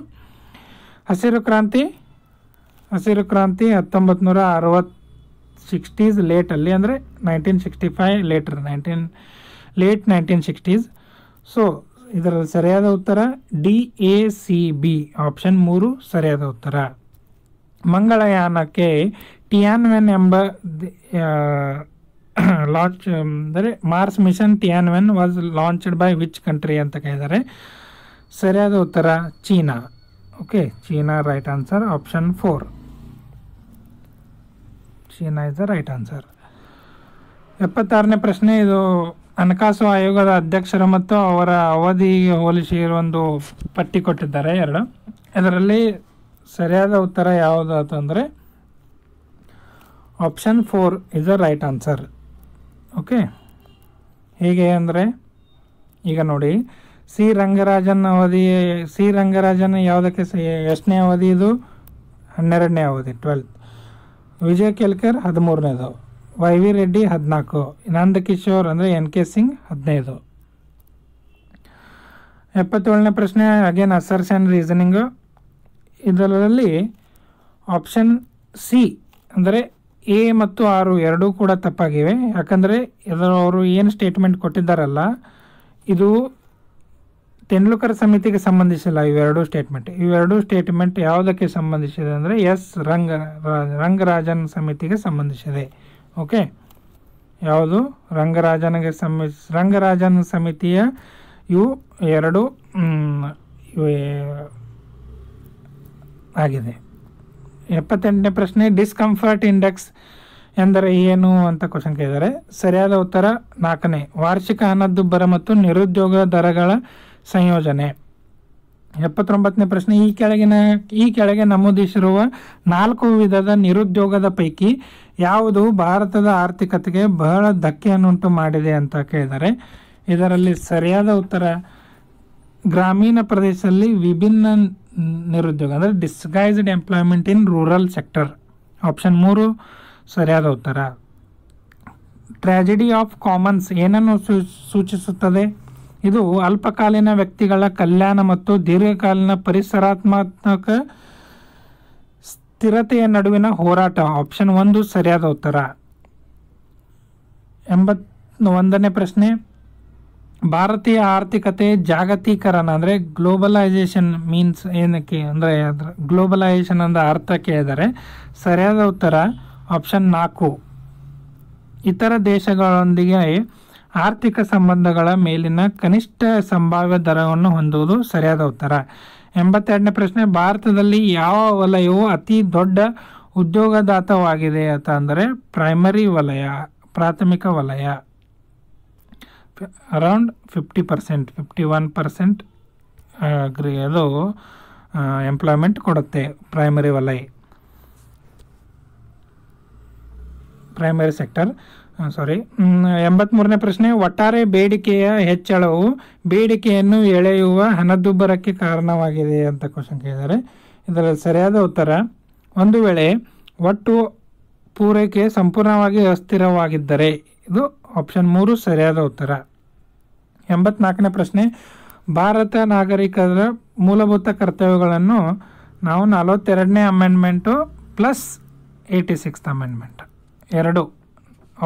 ಹಸಿರು ಕ್ರಾಂತಿ 1960s ಲೇಟಲ್ಲಿ ಅಂದರೆ 1965 ಲೇಟರ್ ಲೇಟ್ 1960s. ಸೊ ಇದರ ಸರಿಯಾದ ಉತ್ತರ DACB ಆಪ್ಷನ್ 3 ಸರಿಯಾದ ಉತ್ತರ. ಮಂಗಳಯಾನಕ್ಕೆ ಟಿಯಾನ್ವೆನ್ ಎಂಬ ಲಾಂಚ್ ಅಂದರೆ Mars mission Tianwen was launched by which country ಅಂತ ಕೇಳಿದ್ದಾರೆ. ಸರಿಯಾದ ಉತ್ತರ China. Okay, China right answer, option 4 China is the right answer. 76ನೇ ಪ್ರಶ್ನೆ, ಇದು ಹಣಕಾಸು ಆಯೋಗದ ಅಧ್ಯಕ್ಷರು ಮತ್ತು ಅವರ ಅವಧಿಗೆ ಹೋಲಿಸಿ ಒಂದು ಪಟ್ಟಿ ಕೊಟ್ಟಿದ್ದಾರೆ 2. ಇದರಲ್ಲಿ ಸರಿಯಾದ ಉತ್ತರ ಯಾವುದು ಅಂತಂದರೆ option 4 is the right answer. Okay, ಹೇಗೆ ಅಂದರೆ ಈಗ ನೋಡಿ ಸಿ ರಂಗರಾಜನ್ ಅವಧಿ, ಸಿ ರಂಗರಾಜನ್ ಯಾವುದಕ್ಕೆ ಎಷ್ಟನೇ ಅವಧಿ? ಇದು 12ನೇ ಅವಧಿ, 12th. ವಿಜಯ್ ಕೇಲ್ಕರ್ 13ನೇದು, ವೈ ವಿ ರೆಡ್ಡಿ 14, ನಂದಕಿಶೋರ್ ಅಂದರೆ ಎನ್ ಕೆ ಸಿಂಗ್ 15. 77ನೇ ಪ್ರಶ್ನೆ, ಅಗೇನ್ ಅಸರ್ಸ್ ಆ್ಯಂಡ್ ರೀಸನಿಂಗು. ಇದರಲ್ಲಿ ಆಪ್ಷನ್ ಸಿ ಅಂದರೆ ಎ ಮತ್ತು ಆರು ಎರಡೂ ಕೂಡ ತಪ್ಪಾಗಿವೆ. ಯಾಕಂದರೆ ಇದರವರು ಏನು ಸ್ಟೇಟ್ಮೆಂಟ್ ಕೊಟ್ಟಿದ್ದಾರಲ್ಲ ಇದು ತೆಂಡ್ಲುಕರ್ ಸಮಿತಿಗೆ ಸಂಬಂಧಿಸಿಲ್ಲ. ಇವೆರಡೂ ಸ್ಟೇಟ್ಮೆಂಟ್ ಯಾವುದಕ್ಕೆ ಸಂಬಂಧಿಸಿದೆ ಅಂದರೆ ಎಸ್ ರಂಗರಾಜನ್ ಸಮಿತಿಗೆ ಸಂಬಂಧಿಸಿದೆ. ಓಕೆ, ಯಾವುದು ರಂಗರಾಜನಿಗೆ ರಂಗರಾಜನ್ ಸಮಿತಿಯ ಇವು ಎರಡು ಆಗಿದೆ. 78ನೇ ಪ್ರಶ್ನೆ, ಡಿಸ್ಕಂಫರ್ಟ್ ಇಂಡೆಕ್ಸ್ ಎಂದರೆ ಏನು ಅಂತ ಕ್ವಶನ್ ಕೇಳಿದ್ದಾರೆ. ಸರಿಯಾದ ಉತ್ತರ 4ನೇ, ವಾರ್ಷಿಕ ಹಣದುಬ್ಬರ ಮತ್ತು ನಿರುದ್ಯೋಗ ದರಗಳ ಸಂಯೋಜನೆ. 79ನೇ ಪ್ರಶ್ನೆ, ಈ ಕೆಳಗೆ ನಮೂದಿಸಿರುವ 4 ವಿಧದ ನಿರುದ್ಯೋಗದ ಪೈಕಿ ಯಾವುದು ಭಾರತದ ಆರ್ಥಿಕತೆಗೆ ಬಹಳ ಧಕ್ಕೆಯನ್ನುಂಟು ಮಾಡಿದೆ ಅಂತ ಕೇಳಿದ್ದಾರೆ. ಇದರಲ್ಲಿ ಸರಿಯಾದ ಉತ್ತರ ಗ್ರಾಮೀಣ ಪ್ರದೇಶದಲ್ಲಿ ವಿಭಿನ್ನ ನಿರುದ್ಯೋಗ ಅಂದರೆ disguised employment in rural sector, option 3 ಸರಿಯಾದ ಉತ್ತರ. ಟ್ರ್ಯಾಜಿಡಿ ಆಫ್ ಕಾಮನ್ಸ್ ಏನನ್ನು ಸೂಚಿಸುತ್ತದೆ? ಇದು ಅಲ್ಪಕಾಲೀನ ವ್ಯಕ್ತಿಗಳ ಕಲ್ಯಾಣ ಮತ್ತು ದೀರ್ಘಕಾಲೀನ ಪರಿಸರಾತ್ಮಕ ಸ್ಥಿರತೆಯ ನಡುವಿನ ಹೋರಾಟ, ಆಪ್ಷನ್ 1 ಸರಿಯಾದ ಉತ್ತರ. 81ನೇ ಪ್ರಶ್ನೆ, ಭಾರತೀಯ ಆರ್ಥಿಕತೆ ಜಾಗತೀಕರಣ ಅಂದರೆ ಗ್ಲೋಬಲೈಸೇಷನ್ ಮೀನ್ಸ್ ಏನಕ್ಕೆ ಅಂದರೆ ಗ್ಲೋಬಲೈಸೇಷನ್ ಅಂತ ಅರ್ಥ ಕೇಳಿದರೆ ಸರಿಯಾದ ಉತ್ತರ ಆಪ್ಷನ್ 4. ಇತರ ದೇಶಗಳೊಂದಿಗೆ ಆರ್ಥಿಕ ಸಂಬಂಧಗಳ ಮೇಲಿನ ಕನಿಷ್ಠ ಸಂಭಾವ್ಯ ದರವನ್ನು ಹೊಂದುವುದು ಸರಿಯಾದ ಉತ್ತರ. 82ನೇ ಪ್ರಶ್ನೆ, ಭಾರತದಲ್ಲಿ ಯಾವ ವಲಯವು ಅತಿ ದೊಡ್ಡ ಉದ್ಯೋಗದಾತವಾಗಿದೆ ಅಂತ ಅಂದರೆ ಪ್ರೈಮರಿ ವಲಯ, ಪ್ರಾಥಮಿಕ ವಲಯ, ಅರೌಂಡ್ 50%, 51% ಅದು ಎಂಪ್ಲಾಯ್ಮೆಂಟ್ ಕೊಡುತ್ತೆ ಪ್ರೈಮರಿ ವಲಯ, ಪ್ರೈಮರಿ ಸೆಕ್ಟರ್, ಸಾರಿ. 83ನೇ ಪ್ರಶ್ನೆ, ಒಟ್ಟಾರೆ ಬೇಡಿಕೆಯ ಹೆಚ್ಚಳವು ಬೇಡಿಕೆಯನ್ನು ಎಳೆಯುವ ಹಣದುಬ್ಬರಕ್ಕೆ ಕಾರಣವಾಗಿದೆ ಅಂತ ಕ್ವಶನ್ ಕೇಳಿದ್ದಾರೆ. ಇದರಲ್ಲಿ ಸರಿಯಾದ ಉತ್ತರ ಒಂದು ವೇಳೆ ಒಟ್ಟು ಪೂರೈಕೆ ಸಂಪೂರ್ಣವಾಗಿ ಅಸ್ಥಿರವಾಗಿದ್ದರೆ, ಇದು ಆಪ್ಷನ್ 3 ಸರಿಯಾದ ಉತ್ತರ. 84ನೇ ಪ್ರಶ್ನೆ, ಭಾರತ ನಾಗರಿಕರ ಮೂಲಭೂತ ಕರ್ತವ್ಯಗಳನ್ನು ನಾವು 42ನೇ ಅಮೆಂಡ್ಮೆಂಟು ಪ್ಲಸ್ 86th ಅಮೆಂಡ್ಮೆಂಟ್ ಎರಡು,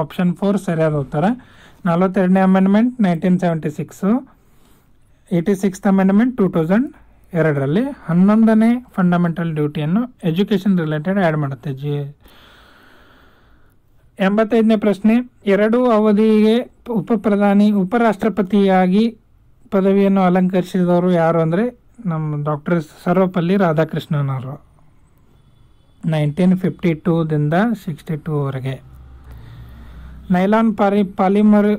ಆಪ್ಷನ್ 4 ಸರಿಯಾದ ಉತ್ತರ. 42ನೇ ಅಮೆಂಡ್ಮೆಂಟ್ 1976, 86th ಅಮೆಂಡ್ಮೆಂಟ್ 2002ರಲ್ಲಿ 11ನೇ ಫಂಡಮೆಂಟಲ್ ಡ್ಯೂಟಿಯನ್ನು ಎಜುಕೇಷನ್ ರಿಲೇಟೆಡ್ ಆ್ಯಡ್ ಮಾಡುತ್ತೆ, ಜಿ. 85ನೇ ಪ್ರಶ್ನೆ, 2 ಅವಧಿಗೆ ಉಪರಾಷ್ಟ್ರಪತಿಯಾಗಿ ಪದವಿಯನ್ನು ಅಲಂಕರಿಸಿದವರು ಯಾರು ಅಂದರೆ ನಮ್ಮ ಡಾಕ್ಟರ್ ಸರ್ವಪಲ್ಲಿ ರಾಧಾಕೃಷ್ಣನ್ ಅವರು, 1952ದಿಂದ 62ವರೆಗೆ. ನೈಲಾನ್ ಪಾಲಿಮರ್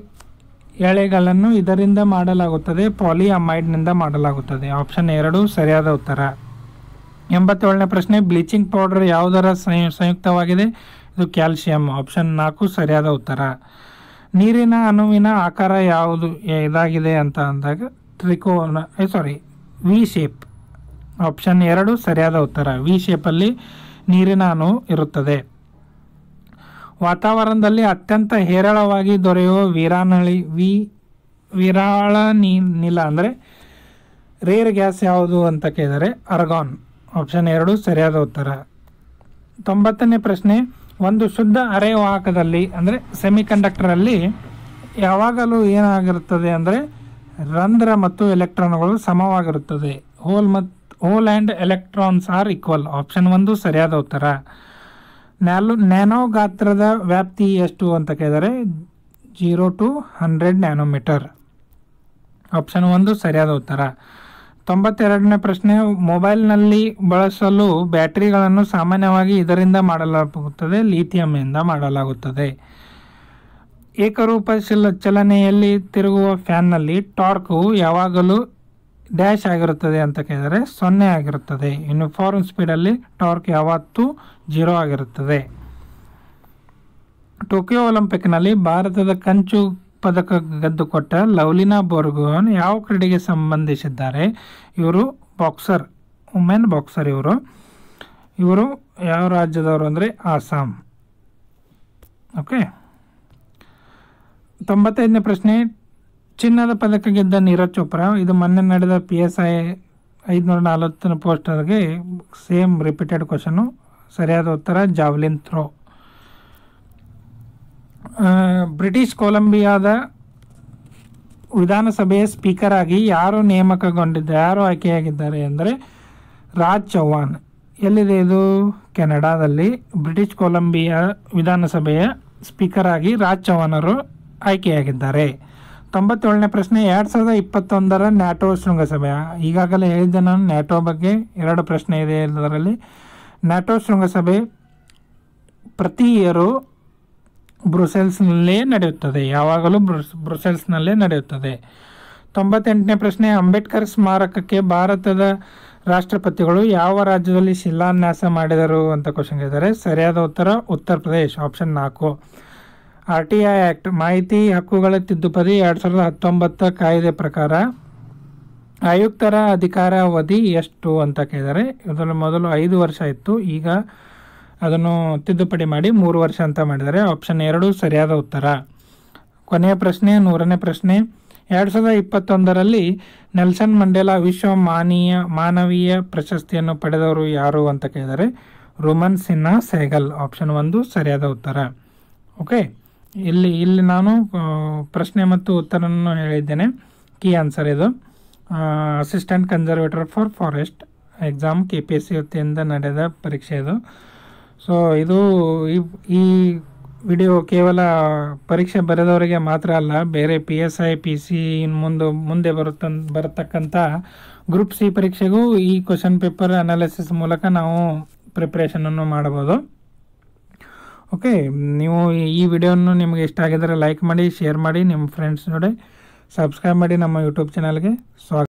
ಎಳೆಗಳನ್ನು ಇದರಿಂದ ಮಾಡಲಾಗುತ್ತದೆ, ಪಾಲಿಅಮೈಡ್ನಿಂದ ಮಾಡಲಾಗುತ್ತದೆ, ಆಪ್ಷನ್ 2 ಸರಿಯಾದ ಉತ್ತರ. 87ನೇ ಪ್ರಶ್ನೆ, ಬ್ಲೀಚಿಂಗ್ ಪೌಡರ್ ಯಾವುದರ ಸಂಯುಕ್ತವಾಗಿದೆ? ಇದು ಕ್ಯಾಲ್ಸಿಯಂ, ಆಪ್ಷನ್ 4 ಸರಿಯಾದ ಉತ್ತರ. ನೀರಿನ ಅಣುವಿನ ಆಕಾರ ಯಾವುದು ಇದಾಗಿದೆ ಅಂತ ಅಂದಾಗ ತ್ರಿಕೋನ ವಿ ಶೇಪ್, ಆಪ್ಷನ್ 2 ಸರಿಯಾದ ಉತ್ತರ. ವಿ ಶೇಪಲ್ಲಿ ನೀರಿನ ಅಣು ಇರುತ್ತದೆ. ವಾತಾವರಣದಲ್ಲಿ ಅತ್ಯಂತ ಹೇರಳವಾಗಿ ದೊರೆಯುವ ವಿರಾಳ ನೀಲ ಅಂದರೆ ರೇರ್ ಗ್ಯಾಸ್ ಯಾವುದು ಅಂತ ಕೇಳಿದರೆ ಅರ್ಗಾನ್, ಆಪ್ಷನ್ 2 ಸರಿಯಾದ ಉತ್ತರ. 90ನೇ ಪ್ರಶ್ನೆ, ಒಂದು ಶುದ್ಧ ಅರೆವಾಹಕದಲ್ಲಿ ಅಂದರೆ ಸೆಮಿಕಂಡಕ್ಟರಲ್ಲಿ ಯಾವಾಗಲೂ ಏನಾಗಿರುತ್ತದೆ ಅಂದರೆ ರಂಧ್ರ ಮತ್ತು ಎಲೆಕ್ಟ್ರಾನ್ಗಳು ಸಮವಾಗಿರುತ್ತದೆ, hole and electrons are equal, option 1 ಸರಿಯಾದ ಉತ್ತರ. ನ್ಯಾನೋ ಗಾತ್ರದ ವ್ಯಾಪ್ತಿ ಎಷ್ಟು ಅಂತ ಕೇಳಿದರೆ 0 to 100 ನ್ಯಾನೋಮೀಟರ್, ಆಪ್ಷನ್ 1 ಸರಿಯಾದ ಉತ್ತರ. 92ನೇ ಪ್ರಶ್ನೆ, ಮೊಬೈಲ್ನಲ್ಲಿ ಬಳಸಲು ಬ್ಯಾಟರಿಗಳನ್ನು ಸಾಮಾನ್ಯವಾಗಿ ಇದರಿಂದ ಮಾಡಲಾಗುತ್ತದೆ, ಲಿಥಿಯಂನಿಂದ ಮಾಡಲಾಗುತ್ತದೆ. ಏಕರೂಪ ಚಲನೆಯಲ್ಲಿ ತಿರುಗುವ ಫ್ಯಾನ್ನಲ್ಲಿ ಟಾರ್ಕು ಯಾವಾಗಲೂ ಡ್ಯಾಶ್ ಆಗಿರುತ್ತದೆ ಅಂತ ಕೇಳಿದರೆ 0 ಆಗಿರುತ್ತದೆ. ಯೂನಿಫಾರ್ಮ್ ಸ್ಪೀಡಲ್ಲಿ ಟಾರ್ಕ್ ಯಾವತ್ತೂ 0 ಆಗಿರುತ್ತದೆ. ಟೋಕಿಯೋ ಒಲಿಂಪಿಕ್ನಲ್ಲಿ ಭಾರತದ ಕಂಚು ಪದಕ ಗೆದ್ದುಕೊಟ್ಟ ಲವ್ಲಿನಾ ಬೋರ್ಗೊನ್ ಯಾವ ಕ್ರೀಡೆಗೆ ಸಂಬಂಧಿಸಿದ್ದಾರೆ? ಇವರು ಬಾಕ್ಸರ್, ವುಮೆನ್ ಬಾಕ್ಸರ್. ಇವರು ಇವರು ಯಾವ ರಾಜ್ಯದವರು ಅಂದರೆ ಅಸ್ಸಾಂ. ಓಕೆ. 95ನೇ ಪ್ರಶ್ನೆ, ಚಿನ್ನದ ಪದಕ ಗೆದ್ದ ನೀರಜ್ ಚೋಪ್ರಾ, ಇದು ಮೊನ್ನೆ ನಡೆದ PSI 540 ಪೋಸ್ಟರ್ಗೆ ಸೇಮ್ ರಿಪೀಟೆಡ್ ಕ್ವಶನು. ಸರಿಯಾದ ಉತ್ತರ ಜಾವ್ಲಿನ್ ಥ್ರೋ. ಬ್ರಿಟಿಷ್ ಕೊಲಂಬಿಯಾದ ವಿಧಾನಸಭೆಯ ಸ್ಪೀಕರ್ ಆಗಿ ಯಾರು ನೇಮಕಗೊಂಡಿದ್ದಾರೆ, ಯಾರು ಆಯ್ಕೆಯಾಗಿದ್ದಾರೆ ಅಂದರೆ ರಾಜ್ ಚೌಹಾಣ್. ಎಲ್ಲಿದೆ ಇದು? ಕೆನಡಾದಲ್ಲಿ. ಬ್ರಿಟಿಷ್ ಕೊಲಂಬಿಯಾ ವಿಧಾನಸಭೆಯ ಸ್ಪೀಕರ್ ಆಗಿ ರಾಜ್ ಚೌಹಾಣರು ಆಯ್ಕೆಯಾಗಿದ್ದಾರೆ. 97ನೇ ಪ್ರಶ್ನೆ, 2021 ನ್ಯಾಟೋ ಶೃಂಗಸಭೆ, ಈಗಾಗಲೇ ಹೇಳಿದ್ದೆ ನಾನು ನ್ಯಾಟೋ ಬಗ್ಗೆ, 2 ಪ್ರಶ್ನೆ ಇದೆ ಅದರಲ್ಲಿ. ನ್ಯಾಟೋ ಶೃಂಗಸಭೆ ಪ್ರತಿ ಇಯರು ಬ್ರುಸೆಲ್ಸ್ನಲ್ಲೇ ನಡೆಯುತ್ತದೆ, ಯಾವಾಗಲೂ ಬ್ರುಸೆಲ್ಸ್ನಲ್ಲೇ ನಡೆಯುತ್ತದೆ. 98ನೇ ಪ್ರಶ್ನೆ, ಅಂಬೇಡ್ಕರ್ ಸ್ಮಾರಕಕ್ಕೆ ಭಾರತದ ರಾಷ್ಟ್ರಪತಿಗಳು ಯಾವ ರಾಜ್ಯದಲ್ಲಿ ಶಿಲಾನ್ಯಾಸ ಮಾಡಿದರು ಅಂತ ಕ್ವಶನ್ ಕೇಳಿದ್ದಾರೆ. ಸರಿಯಾದ ಉತ್ತರ Uttar Pradesh, option 4. RTI act, ಮಾಹಿತಿ ಹಕ್ಕುಗಳ ತಿದ್ದುಪಡಿ 2019 ಕಾಯ್ದೆ ಪ್ರಕಾರ ಆಯುಕ್ತರ ಅಧಿಕಾರಾವಧಿ ಎಷ್ಟು ಅಂತ ಕೇಳಿದ್ದಾರೆ. ಇದರಲ್ಲಿ ಮೊದಲು 5 ವರ್ಷ ಇತ್ತು, ಈಗ ಅದನ್ನು ತಿದ್ದುಪಡಿ ಮಾಡಿ 3 ವರ್ಷ ಅಂತ ಮಾಡಿದ್ದಾರೆ. ಆಪ್ಷನ್ 2 ಸರಿಯಾದ ಉತ್ತರ. ಕೊನೆಯ ಪ್ರಶ್ನೆ, 100ನೇ ಪ್ರಶ್ನೆ, 2021 ನೆಲ್ಸನ್ ಮಂಡೇಲಾ ವಿಶ್ವ ಮಾನವೀಯ ಪ್ರಶಸ್ತಿಯನ್ನು ಪಡೆದವರು ಯಾರು ಅಂತ ಕೇಳಿದರೆ ರೋಮನ್ ಸಿನ್ಹಾ ಸೆಹಗಲ್. ಆಪ್ಷನ್ 1 ಸರಿಯಾದ ಉತ್ತರ. ಓಕೆ, ಇಲ್ಲಿ ನಾನು ಪ್ರಶ್ನೆ ಮತ್ತು ಉತ್ತರವನ್ನು ಹೇಳಿದ್ದೇನೆ. ಕೀ ಆನ್ಸರ್ ಇದು. Assistant conservator for forest exam KPSC ವತಿಯಿಂದ ನಡೆದ ಪರೀಕ್ಷೆ ಇದು. ಸೊ ಇದು ಈ ವಿಡಿಯೋ ಕೇವಲ ಪರೀಕ್ಷೆ ಬರೆದವರಿಗೆ ಮಾತ್ರ ಅಲ್ಲ, ಬೇರೆ PSI PSI ಮುಂದೆ ಬರತಕ್ಕಂಥ ಗ್ರೂಪ್ C ಪರೀಕ್ಷೆಗೂ ಈ ಕ್ವಶನ್ ಪೇಪರ್ ಅನಾಲಿಸಿಸ್ ಮೂಲಕ ನಾವು ಪ್ರಿಪ್ರೇಷನನ್ನು ಮಾಡ್ಬೋದು. ಓಕೆ, ನೀವು ಈ ವಿಡಿಯೋವನ್ನು ನಿಮಗೆ ಇಷ್ಟ ಆಗಿದ್ದರೆ ಲೈಕ್ ಮಾಡಿ, ಶೇರ್ ಮಾಡಿ, ನಿಮ್ಮ ಫ್ರೆಂಡ್ಸ್ ನೋಡಿ, ಸಬ್ಸ್ಕ್ರೈಬ್ ಮಾಡಿ ನಮ್ಮ ಯೂಟ್ಯೂಬ್ ಚಾನಲ್ಗೆ. ಸ್ವಾಗತ.